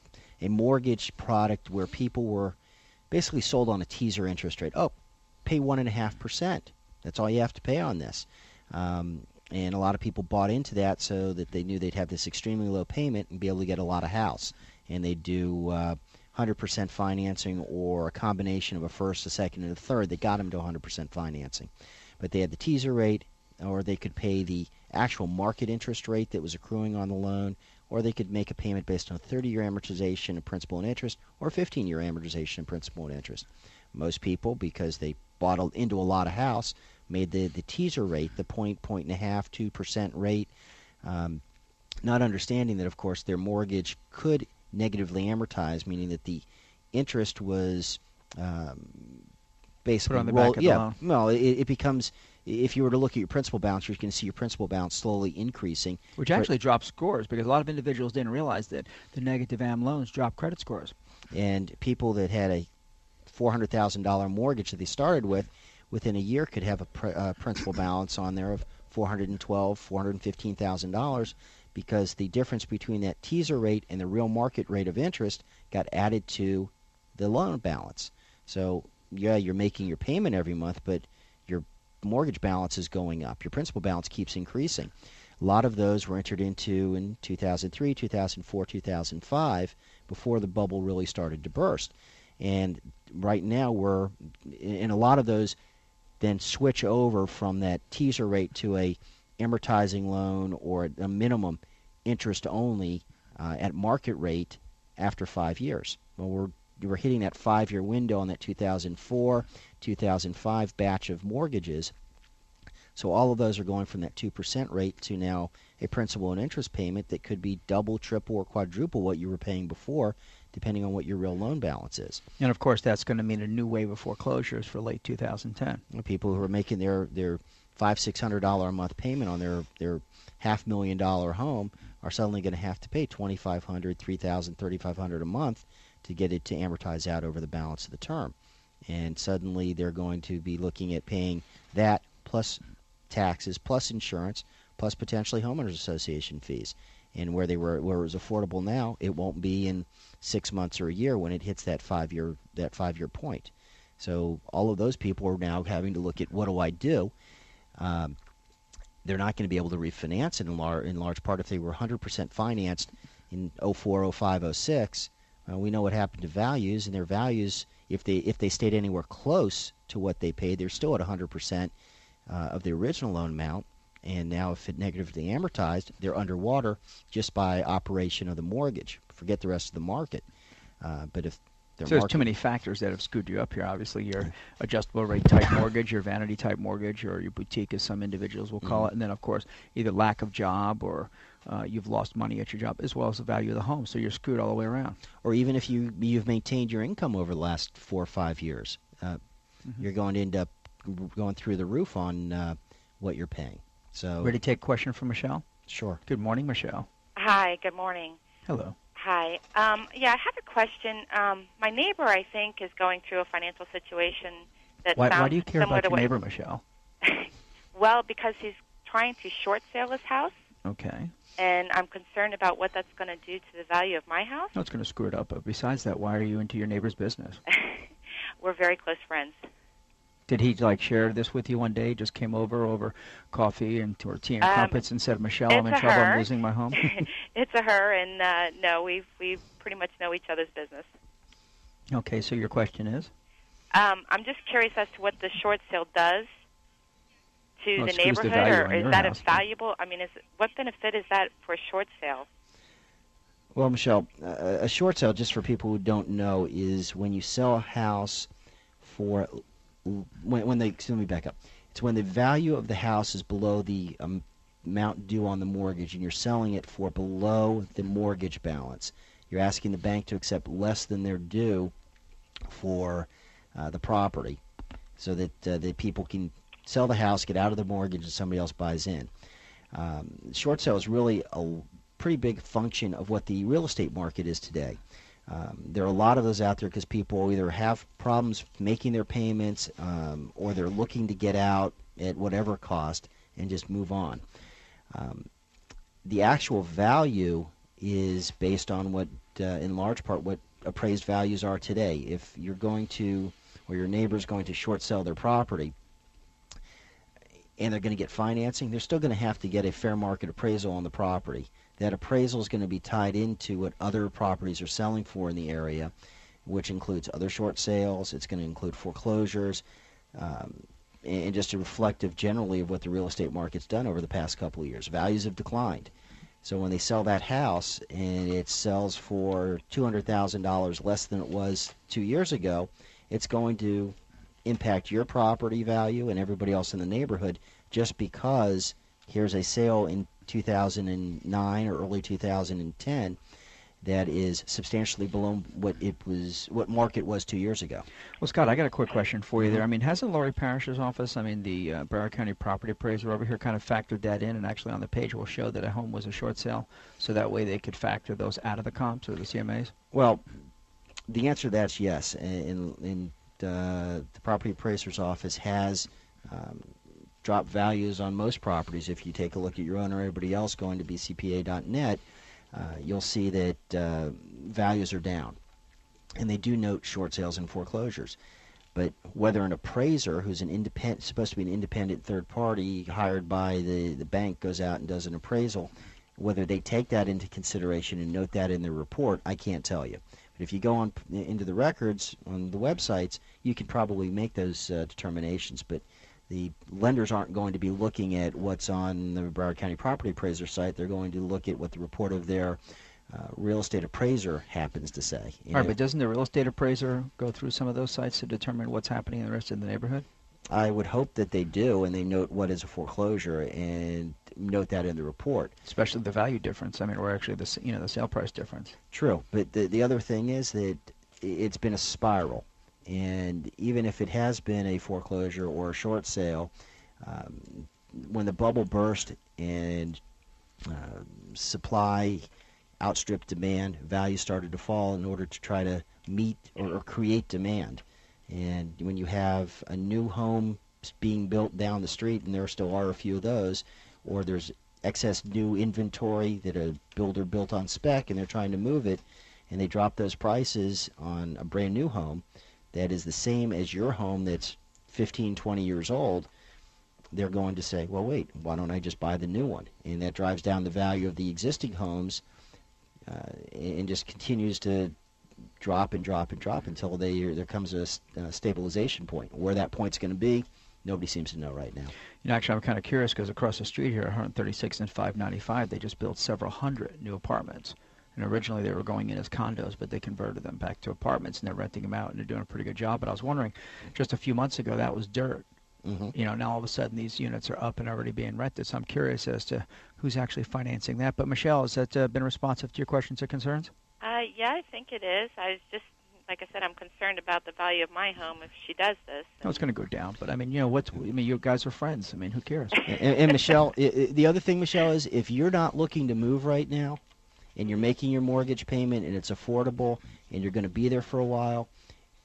A mortgage product where people were basically sold on a teaser interest rate. Oh, pay one and a half percent. That's all you have to pay on this. Um, and a lot of people bought into that so that they knew they'd have this extremely low payment and be able to get a lot of house. And they'd do uh, one hundred percent financing or a combination of a first, a second, and a third. They got them to one hundred percent financing. But they had the teaser rate, or they could pay the actual market interest rate that was accruing on the loan, or they could make a payment based on thirty-year amortization of principal and interest, or fifteen-year amortization of principal and interest. Most people, because they bought into a lot of house, made the, the teaser rate, the point, point and a half, two percent rate, um, not understanding that, of course, their mortgage could negatively amortize, meaning that the interest was um, basically put on the roll, back of yeah, the loan. No, it, it becomes. If you were to look at your principal balance, you're going to see your principal balance slowly increasing. Which actually drops scores, because a lot of individuals didn't realize that the negative am loans drop credit scores. And people that had a four hundred thousand dollars mortgage that they started with, within a year could have a pr- uh, principal balance on there of four hundred twelve thousand dollars, four hundred fifteen thousand dollars, because the difference between that teaser rate and the real market rate of interest got added to the loan balance. So, yeah, you're making your payment every month, but mortgage balance is going up. Your principal balance keeps increasing. A lot of those were entered into in two thousand three, two thousand four, two thousand five, before the bubble really started to burst. And right now we're, and a lot of those then switch over from that teaser rate to a amortizing loan or a minimum interest only uh, at market rate after five years. Well, we're we're hitting that five-year window on that two thousand four, two thousand five batch of mortgages. So all of those are going from that two percent rate to now a principal and interest payment that could be double, triple, or quadruple what you were paying before, depending on what your real loan balance is. And, of course, that's going to mean a new wave of foreclosures for late two thousand ten. And people who are making their, their five hundred dollars, six hundred dollars a month payment on their, their half million dollar home are suddenly going to have to pay two thousand five hundred dollars, three thousand dollars, three thousand five hundred dollars a month to get it to amortize out over the balance of the term. And suddenly they're going to be looking at paying that plus taxes, plus insurance, plus potentially homeowners association fees. And where they were, where it was affordable now, it won't be in six months or a year when it hits that five-year that five-year point. So all of those people are now having to look at, what do I do? Um, they're not going to be able to refinance it in, lar- in large part. If they were one hundred percent financed in oh four, oh five, oh six, Uh, we know what happened to values, and their values, if they if they stayed anywhere close to what they paid, they're still at one hundred percent uh, of the original loan amount. And now if it negatively amortized, they're underwater just by operation of the mortgage. Forget the rest of the market. Uh, but if So there's market. too many factors that have screwed you up here. Obviously, your adjustable rate type mortgage, your vanity type mortgage, or your boutique, as some individuals will call mm-hmm. it. And then, of course, either lack of job or uh, you've lost money at your job, as well as the value of the home. So you're screwed all the way around. Or even if you, you've maintained your income over the last four or five years, uh, mm-hmm. you're going to end up going through the roof on uh, what you're paying. So, ready to take a question from Michelle? Sure. Good morning, Michelle. Hi, good morning. Hello. Hi. Um, yeah, I have a question. Um, my neighbor, I think, is going through a financial situation that why, sounds Why do you care about your what... neighbor, Michelle? Well, because he's trying to short sale his house. Okay. And I'm concerned about what that's going to do to the value of my house. No, it's going to screw it up. But besides that, why are you into your neighbor's business? We're very close friends. Did he, like, share this with you one day, just came over over coffee and or tea and um, crumpets and said, Michelle, I'm in trouble, her. I'm losing my home? It's a her, and uh, no, we we pretty much know each other's business. Okay, so your question is? Um, I'm just curious as to what the short sale does to well, the neighborhood, the or is that house. valuable? I mean, is what benefit is that for a short sale? Well, Michelle, uh, a short sale, just for people who don't know, is when you sell a house for... When, when they, let me back up. It's when the value of the house is below the um, amount due on the mortgage, and you're selling it for below the mortgage balance. You're asking the bank to accept less than they're due for uh, the property, so that uh, the people can sell the house, get out of the mortgage, and somebody else buys in. Um, short sale is really a pretty big function of what the real estate market is today. Um, there are a lot of those out there because people either have problems making their payments um, or they're looking to get out at whatever cost and just move on. Um, the actual value is based on what, uh, in large part, what appraised values are today. If you're going to, or your neighbor's going to short sell their property and they're going to get financing, they're still going to have to get a fair market appraisal on the property. That appraisal is going to be tied into what other properties are selling for in the area, which includes other short sales. It's going to include foreclosures, um, and just reflective generally of what the real estate market's done over the past couple of years. Values have declined. So when they sell that house and it sells for two hundred thousand dollars less than it was two years ago, it's going to impact your property value and everybody else in the neighborhood just because here's a sale in two thousand nine or early two thousand ten that is substantially below what it was, what market was two years ago. Well, Scott, I got a quick question for you there. I mean, hasn't Laurie Parrish's office, I mean, the uh, Broward County Property Appraiser over here kind of factored that in, and actually on the page will show that a home was a short sale, so that way they could factor those out of the comps or the C M As? Well, the answer to that is yes. And, and uh, the Property Appraiser's office has um, drop values on most properties. If you take a look at your own or everybody else, going to b c p a dot net, uh, you'll see that uh, values are down. And they do note short sales and foreclosures. But whether an appraiser, who's an independent, supposed to be an independent third party hired by the, the bank, goes out and does an appraisal, whether they take that into consideration and note that in their report, I can't tell you. But if you go on into the records on the websites, you can probably make those uh, determinations. But the lenders aren't going to be looking at what's on the Broward County Property Appraiser site. They're going to look at what the report of their Uh, real estate appraiser happens to say. All right, know. But doesn't the real estate appraiser go through some of those sites to determine what's happening in the rest of the neighborhood? I would hope that they do, and they note what is a foreclosure and note that in the report. Especially the value difference. I mean, or actually the you know the sale price difference. True, but the the other thing is that it's been a spiral, and even if it has been a foreclosure or a short sale, um, when the bubble burst and uh, supply outstripped demand, value started to fall in order to try to meet or, or create demand. And when you have a new home being built down the street, and there still are a few of those, or there's excess new inventory that a builder built on spec and they're trying to move it, and they drop those prices on a brand new home that is the same as your home that's fifteen, twenty years old, they're going to say, well, wait, why don't I just buy the new one? And that drives down the value of the existing homes, Uh, and just continues to drop and drop and drop until they, there comes a uh, stabilization point. Where that point's going to be, nobody seems to know right now. You know, actually, I'm kind of curious because across the street here, one thirty-six and five ninety-five, they just built several hundred new apartments. And originally they were going in as condos, but they converted them back to apartments, and they're renting them out, and they're doing a pretty good job. But I was wondering, just a few months ago, that was dirt. Mm-hmm. You know, now all of a sudden these units are up and already being rented. So I'm curious as to who's actually financing that. But Michelle, has that uh, been responsive to your questions or concerns? Uh, yeah, I think it is. I was just, like I said, I'm concerned about the value of my home if she does this. No, it's going to go down. But I mean, you know, what's, I mean, you guys are friends. I mean, who cares? and, and Michelle, it, it, the other thing, Michelle, is if you're not looking to move right now, and you're making your mortgage payment, and it's affordable, and you're going to be there for a while,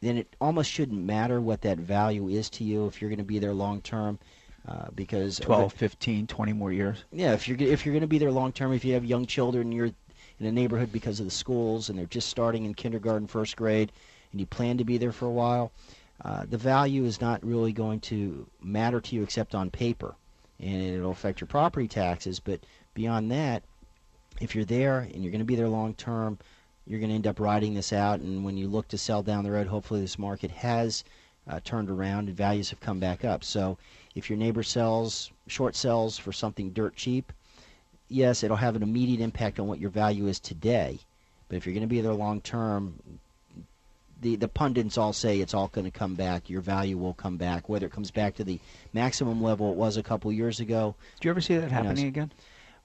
then it almost shouldn't matter what that value is to you if you're going to be there long term, uh, because twelve, fifteen, twenty more years. Yeah, if you're if you're going to be there long term, if you have young children, you're in a neighborhood because of the schools, and they're just starting in kindergarten, first grade, and you plan to be there for a while, uh, the value is not really going to matter to you except on paper, and it'll affect your property taxes. But beyond that, if you're there and you're going to be there long term, you're going to end up riding this out, and when you look to sell down the road, hopefully this market has uh, turned around and values have come back up. So if your neighbor sells, short sells for something dirt cheap, yes, it'll have an immediate impact on what your value is today. But if you're going to be there long term, the, the pundits all say it's all going to come back. Your value will come back, whether it comes back to the maximum level it was a couple years ago. Do you ever see that happening again?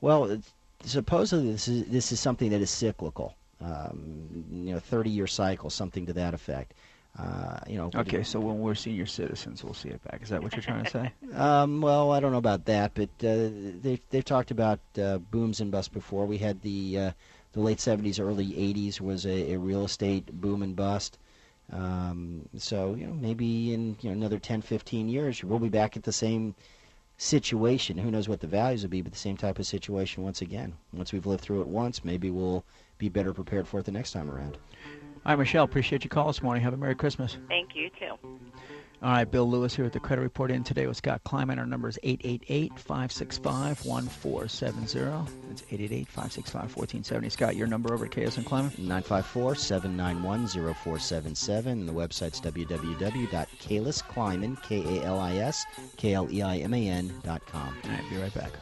Well, supposedly this is, this is something that is cyclical. Um, you know, thirty-year cycle, something to that effect. Uh, you know. Okay, so when we're senior citizens, we'll see it back. Is that what you're trying to say? Um, well, I don't know about that, but uh, they've they've talked about uh, booms and busts before. We had the uh, the late seventies, early eighties was a, a real estate boom and bust. Um, so you know, maybe in you know another ten, fifteen years, we'll be back at the same situation. Who knows what the values will be, but the same type of situation once again. Once we've lived through it once, maybe we'll be better prepared for it the next time around. All right, Michelle, appreciate your call this morning. Have a Merry Christmas. Thank you, too. All right, Bill Lewis here at the Credit Report in today with Scott Kleiman. Our number is eight eight eight, five six five, one four seven zero. It's eight eight eight, five six five, one four seven zero. Scott, your number over at K S and Kleiman? nine five four, seven nine one, zero four seven seven. And the website's w w w dot kalis kleiman, K A L I S K L E I M A N dot com. All right, be right back.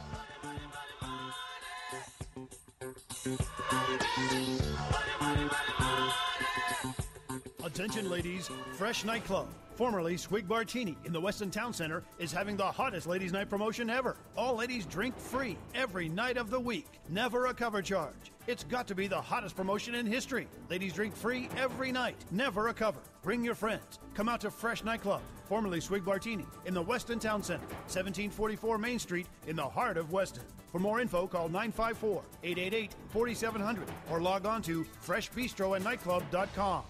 Attention ladies, Fresh Night Club, formerly Swig Bartini in the Weston Town Center, is having the hottest ladies' night promotion ever. All ladies drink free every night of the week. Never a cover charge. It's got to be the hottest promotion in history. Ladies drink free every night. Never a cover. Bring your friends. Come out to Fresh Night Club, formerly Swig Bartini in the Weston Town Center, seventeen forty-four Main Street in the heart of Weston. For more info, call nine five four, eight eight eight, four seven zero zero or log on to fresh bistro and nightclub dot com.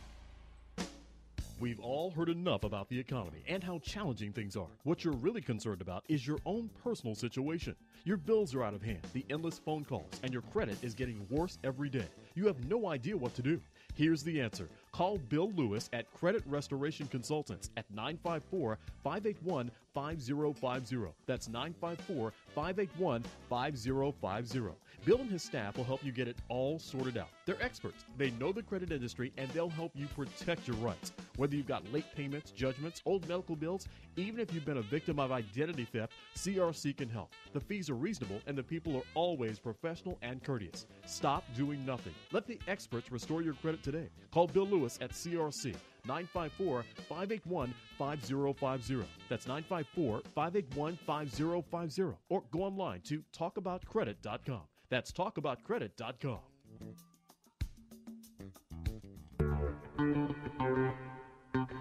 We've all heard enough about the economy and how challenging things are. What you're really concerned about is your own personal situation. Your bills are out of hand, the endless phone calls, and your credit is getting worse every day. You have no idea what to do. Here's the answer. Call Bill Lewis at Credit Restoration Consultants at nine five four, five eight one, five zero five zero. That's nine five four, five eight one, five zero five zero. Bill and his staff will help you get it all sorted out. They're experts. They know the credit industry, and they'll help you protect your rights. Whether you've got late payments, judgments, old medical bills, even if you've been a victim of identity theft, C R C can help. The fees are reasonable, and the people are always professional and courteous. Stop doing nothing. Let the experts restore your credit today. Call Bill Lewis at C R C, nine five four, five eight one, five zero five zero. That's nine five four, five eight one, five zero five zero. Or go online to talk about credit dot com. That's talk about credit dot com.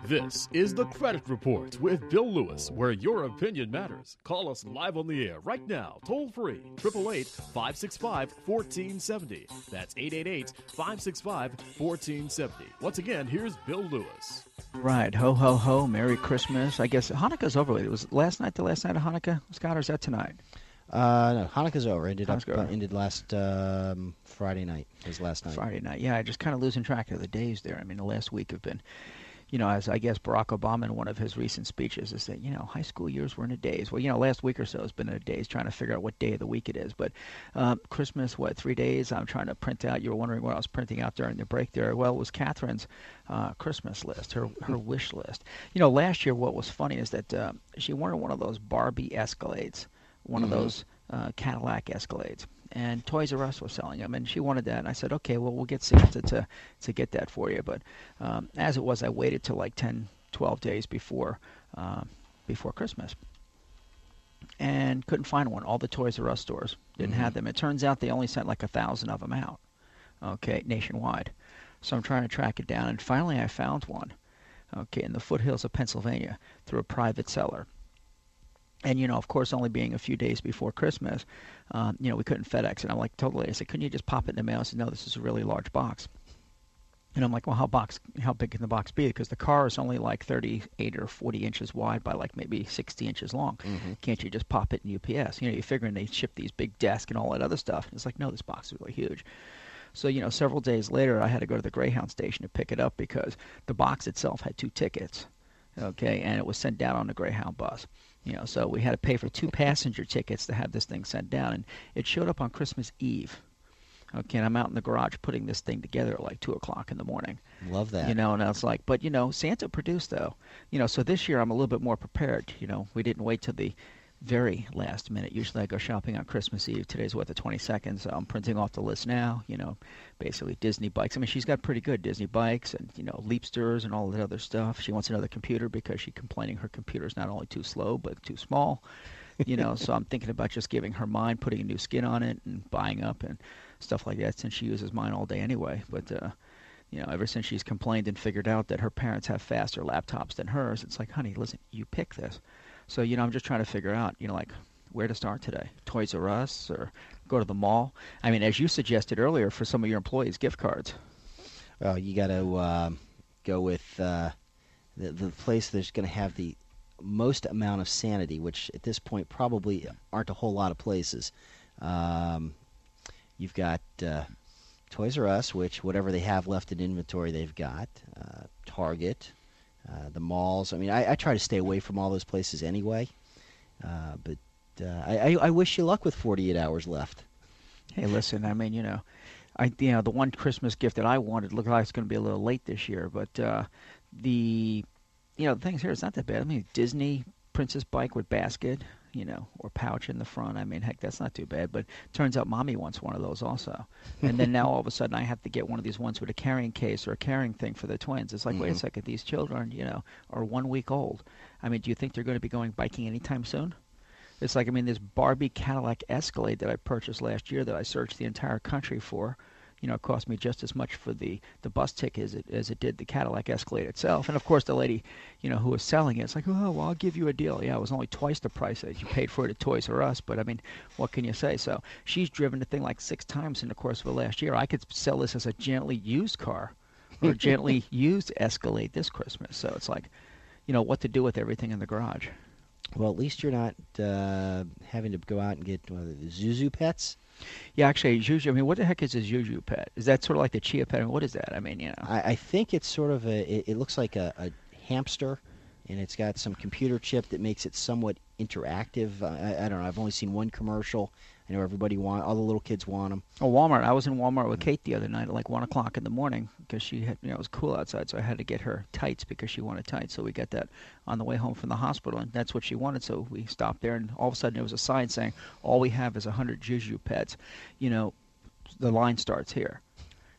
This is The Credit Report with Bill Lewis, where your opinion matters. Call us live on the air right now, toll-free, eight eight eight, five six five, one four seven zero. That's eight eight eight, five six five, one four seven zero. Once again, here's Bill Lewis. Right. Ho, ho, ho. Merry Christmas. I guess Hanukkah's over. It was last night, the last night of Hanukkah, Scott, or is that tonight? Uh, no, Hanukkah's over. Ended Hanukkah's up, over. Ended last um, Friday night. It was last night. Friday night. Yeah, I just kind of losing track of the days there. I mean, the last week have been... You know, as I guess Barack Obama in one of his recent speeches is that, you know, high school years were in a daze. Well, you know, last week or so has been in a daze trying to figure out what day of the week it is. But uh, Christmas, what, three days? I'm trying to print out. You were wondering what I was printing out during the break there. Well, it was Catherine's uh, Christmas list, her her wish list. You know, last year what was funny is that uh, she wanted one of those Barbie Escalades, one mm-hmm. of those uh, Cadillac Escalades. And Toys R Us was selling them, and she wanted that. And I said, okay, well, we'll get Santa to, to get that for you. But um, as it was, I waited till like ten, twelve days before uh, before Christmas and couldn't find one. All the Toys R Us stores didn't mm-hmm. have them. It turns out they only sent like a thousand of them out, okay, nationwide. So I'm trying to track it down, and finally I found one, okay, in the foothills of Pennsylvania through a private seller. And, you know, of course, only being a few days before Christmas, um, you know, we couldn't FedEx. And I'm like, totally. I said, couldn't you just pop it in the mail? I said, no, this is a really large box. And I'm like, well, how box? How big can the box be? Because the car is only like thirty-eight or forty inches wide by like maybe sixty inches long. Mm-hmm. Can't you just pop it in U P S? You know, you're figuring they ship these big desks and all that other stuff. And it's like, no, this box is really huge. So, you know, several days later, I had to go to the Greyhound station to pick it up because the box itself had two tickets. Okay, and it was sent down on the Greyhound bus. You know, so we had to pay for two passenger tickets to have this thing sent down, and it showed up on Christmas Eve. Okay, and I'm out in the garage putting this thing together at like two o'clock in the morning. Love that. You know, and I was like, but you know, Santa produced though. You know, so this year I'm a little bit more prepared. You know, we didn't wait till the very last minute. Usually I go shopping on Christmas Eve. Today's what, the twenty-second, so I'm printing off the list now. You know, basically Disney bikes. I mean, she's got pretty good Disney bikes and, you know, Leapsters and all that other stuff. She wants another computer because she's complaining her computer's not only too slow but too small. You know, so I'm thinking about just giving her mine, putting a new skin on it and buying up and stuff like that since she uses mine all day anyway. But, uh, you know, ever since she's complained and figured out that her parents have faster laptops than hers, it's like, honey, listen, you pick this. So, you know, I'm just trying to figure out, you know, like where to start today. Toys R Us or go to the mall. I mean, as you suggested earlier, for some of your employees, gift cards. Well, you got to uh, go with uh, the, the place that's going to have the most amount of sanity, which at this point probably aren't a whole lot of places. Um, you've got uh, Toys R Us, which whatever they have left in inventory, they've got. Uh, Target. Uh, the malls. I mean, I, I try to stay away from all those places anyway. Uh, but uh, I, I wish you luck with forty-eight hours left. Hey, listen. I mean, you know, I you know the one Christmas gift that I wanted looked like it's going to be a little late this year. But uh, the you know the things here, it's not that bad. I mean, Disney Princess bike with basket, you know, or pouch in the front. I mean, heck, that's not too bad. But turns out mommy wants one of those also. And then now all of a sudden I have to get one of these ones with a carrying case or a carrying thing for the twins. It's like, mm-hmm. wait a second, these children, you know, are one week old. I mean, do you think they're going to be going biking anytime soon? It's like, I mean, this Barbie Cadillac Escalade that I purchased last year that I searched the entire country for, you know, it cost me just as much for the, the bus ticket as it, as it did the Cadillac Escalade itself. And, of course, the lady, you know, who was selling it, it's like, oh, well, I'll give you a deal. Yeah, it was only twice the price that you paid for it at Toys R Us. But, I mean, what can you say? So she's driven the thing like six times in the course of the last year. I could sell this as a gently used car or a gently used Escalade this Christmas. So it's like, you know, what to do with everything in the garage. Well, at least you're not uh, having to go out and get one of the Zhu Zhu pets. Yeah, actually, Zhu Zhu, I mean, what the heck is a Zhu Zhu pet? Is that sort of like the Chia pet? I mean, what is that? I mean, you know. I, I think it's sort of a, it, it looks like a, a hamster, and it's got some computer chip that makes it somewhat interactive. I, I don't know. I've only seen one commercial. I know everybody want, all the little kids want them. Oh, Walmart. I was in Walmart with Kate the other night at like one o'clock in the morning because she had, you know, it was cool outside, so I had to get her tights because she wanted tights. So we got that on the way home from the hospital, and that's what she wanted. So we stopped there, and all of a sudden there was a sign saying, all we have is one hundred Zhu Zhu pets. You know, the line starts here.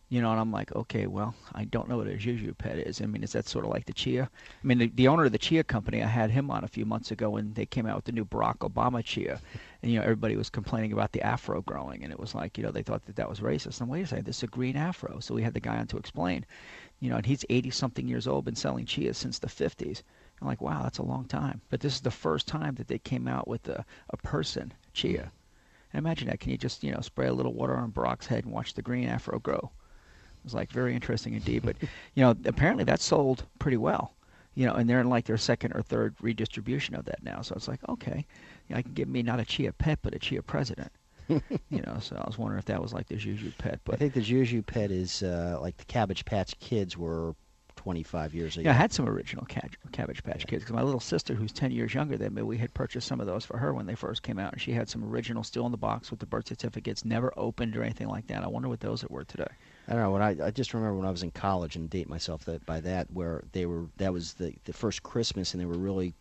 You know, and I'm like, okay, well, I don't know what a Zhu Zhu pet is. I mean, is that sort of like the Chia? I mean, the, the owner of the Chia company, I had him on a few months ago, and they came out with the new Barack Obama Chia. And, you know, everybody was complaining about the afro growing, and it was like, you know, they thought that that was racist. And wait a second, this is a green afro. So we had the guy on to explain. You know, and he's eighty-something years old, been selling Chia since the fifties. I'm like, wow, that's a long time. But this is the first time that they came out with a, a person, Chia. And imagine that. Can you just, you know, spray a little water on Barack's head and watch the green afro grow? It was like very interesting indeed, but you know, apparently that sold pretty well, you know, and they're in like their second or third redistribution of that now. So it's like, okay, you know, I can give me not a Chia pet, but a Chia president, you know. So I was wondering if that was like the Zhu Zhu pet, but I think the Zhu Zhu pet is uh, like the Cabbage Patch Kids were twenty-five years ago. Yeah, I had some original cab Cabbage Patch Kids because my little sister, who's ten years younger than me, we had purchased some of those for her when they first came out, and she had some original still in the box with the birth certificates, never opened or anything like that. I wonder what those were today. I don't know. When I, I just remember when I was in college, and date myself that by that, where they were, that was the, the first Christmas, and they were really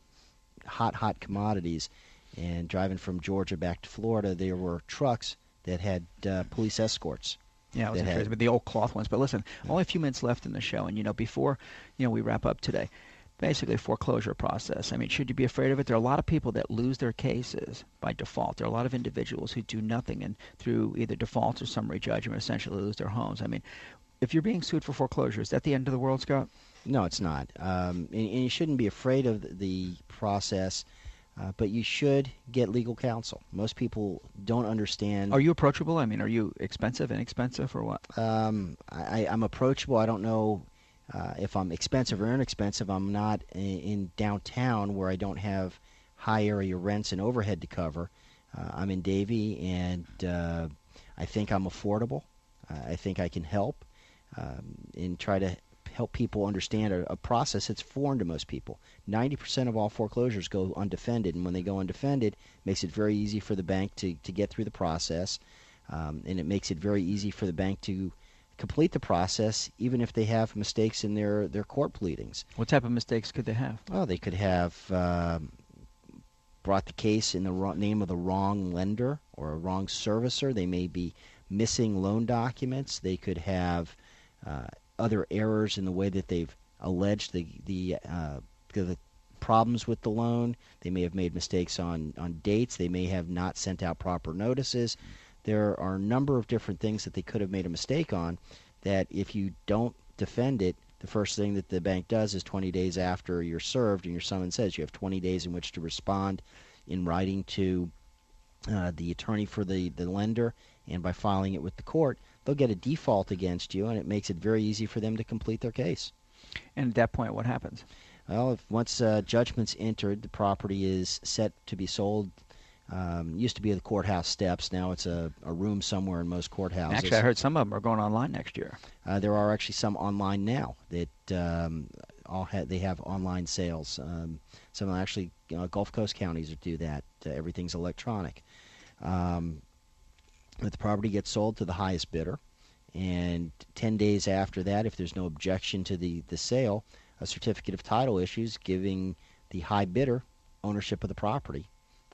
hot, hot commodities. And driving from Georgia back to Florida, there were trucks that had uh, police escorts. Yeah, it was interesting, had, but the old cloth ones. But listen, yeah. Only a few minutes left in the show, and you know, before you know we wrap up today, basically foreclosure process. I mean, should you be afraid of it? There are a lot of people that lose their cases by default. There are a lot of individuals who do nothing and through either default or summary judgment essentially lose their homes. I mean, if you're being sued for foreclosure, is that the end of the world, Scott? No, it's not. Um, and, and you shouldn't be afraid of the process, uh, but you should get legal counsel. Most people don't understand. Are you approachable? I mean, are you expensive, inexpensive, or what? Um, I, I'm approachable. I don't know. Uh, if I'm expensive or inexpensive, I'm not in, in downtown where I don't have high area rents and overhead to cover. Uh, I'm in Davie, and uh, I think I'm affordable. Uh, I think I can help um, and try to help people understand a, a process that's foreign to most people. ninety percent of all foreclosures go undefended, and when they go undefended, it makes it very easy for the bank to, to get through the process, um, and it makes it very easy for the bank to complete the process, even if they have mistakes in their, their court pleadings. What type of mistakes could they have? Well, they could have uh, brought the case in the wrong, name of the wrong lender or a wrong servicer. They may be missing loan documents. They could have uh, other errors in the way that they've alleged the the, uh, the problems with the loan. They may have made mistakes on, on dates. They may have not sent out proper notices. There are a number of different things that they could have made a mistake on that if you don't defend it, the first thing that the bank does is twenty days after you're served and your summons says you have twenty days in which to respond in writing to uh, the attorney for the, the lender, and by filing it with the court, they'll get a default against you, and it makes it very easy for them to complete their case. And at that point, what happens? Well, if once uh, judgment's entered, the property is set to be sold. Um, used to be the courthouse steps. Now it's a, a room somewhere in most courthouses. Actually, I heard some of them are going online next year. Uh, there are actually some online now that um, all ha they have online sales. Um, some of them actually, you know, Gulf Coast counties do that. Uh, everything's electronic. Um, but the property gets sold to the highest bidder, and ten days after that, if there's no objection to the, the sale, a certificate of title issues giving the high bidder ownership of the property.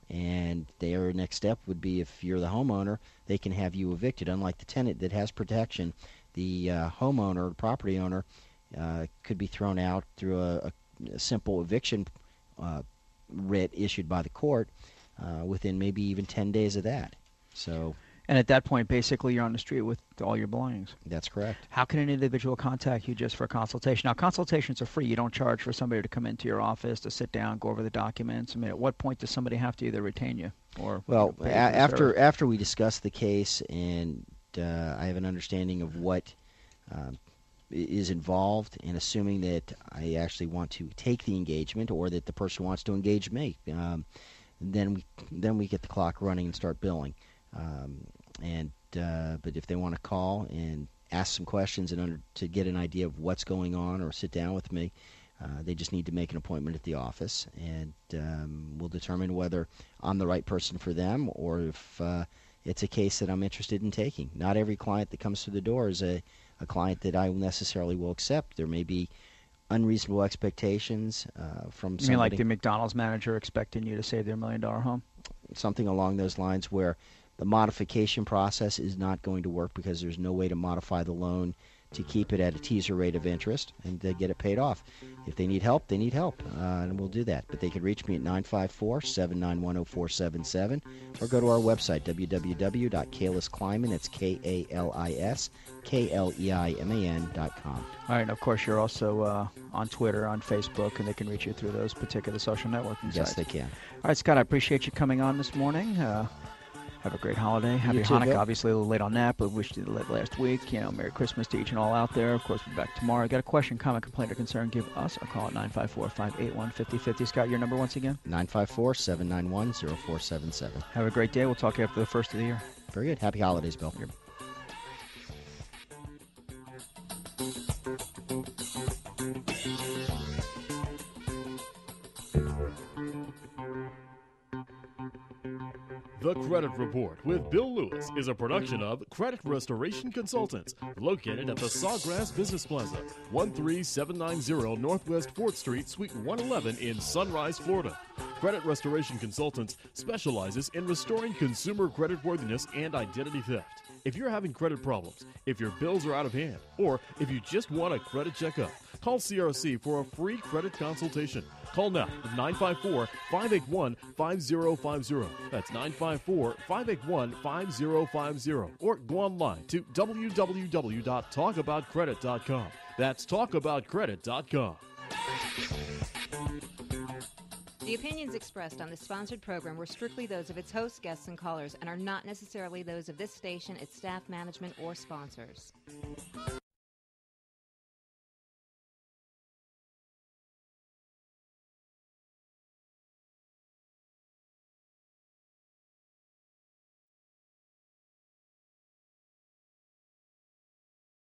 And their next step would be, if you're the homeowner, they can have you evicted. Unlike the tenant that has protection, the uh, homeowner, the property owner, uh, could be thrown out through a, a simple eviction uh, writ issued by the court uh, within maybe even ten days of that. So. And at that point, basically, you're on the street with all your belongings. That's correct. How can an individual contact you just for a consultation? Now, consultations are free. You don't charge for somebody to come into your office, to sit down, go over the documents. I mean, at what point does somebody have to either retain you or? Well, you know, after after we discuss the case, and uh, I have an understanding of what um, is involved, and assuming that I actually want to take the engagement or that the person wants to engage me, um, then we then we get the clock running and start billing. Um, and uh, but if they want to call and ask some questions and under, to get an idea of what's going on or sit down with me, uh, they just need to make an appointment at the office, and um, we'll determine whether I'm the right person for them or if uh, it's a case that I'm interested in taking. Not every client that comes through the door is a, a client that I necessarily will accept. There may be unreasonable expectations uh, from you somebody. You mean like the McDonald's manager expecting you to save their million dollar home? Something along those lines where the modification process is not going to work because there's no way to modify the loan to keep it at a teaser rate of interest and to get it paid off. If they need help, they need help, uh, and we'll do that. But they can reach me at nine five four, seven nine one, zero four seven seven or go to our website, w w w dot kalis kleiman, that's K A L I S K L E I M A N dot com. All right, and of course you're also uh, on Twitter, on Facebook, and they can reach you through those particular social networking sites. Yes, they can. All right, Scott, I appreciate you coming on this morning. Uh, Have a great holiday. Happy too, Hanukkah. Bill. Obviously, a little late on that, but we wished you late last week. You know, Merry Christmas to each and all out there. Of course, we're back tomorrow. Got a question, comment, complaint, or concern? Give us a call at nine five four, five eight one, five oh five oh. Scott, your number once again? nine five four, seven nine one, zero four seven seven. Have a great day. We'll talk after the first of the year. Very good. Happy holidays, Bill. You're The Credit Report with Bill Lewis is a production of Credit Restoration Consultants, located at the Sawgrass Business Plaza, one three seven nine zero Northwest fourth Street, Suite one eleven in Sunrise, Florida. Credit Restoration Consultants specializes in restoring consumer creditworthiness and identity theft. If you're having credit problems, if your bills are out of hand, or if you just want a credit checkup, call C R C for a free credit consultation. Call now at nine five four, five eight one, five oh five oh. That's nine five four, five eight one, five oh five oh. Or go online to w w w dot talk about credit dot com. That's talk about credit dot com. The opinions expressed on this sponsored program were strictly those of its hosts, guests, and callers, and are not necessarily those of this station, its staff, management, or sponsors.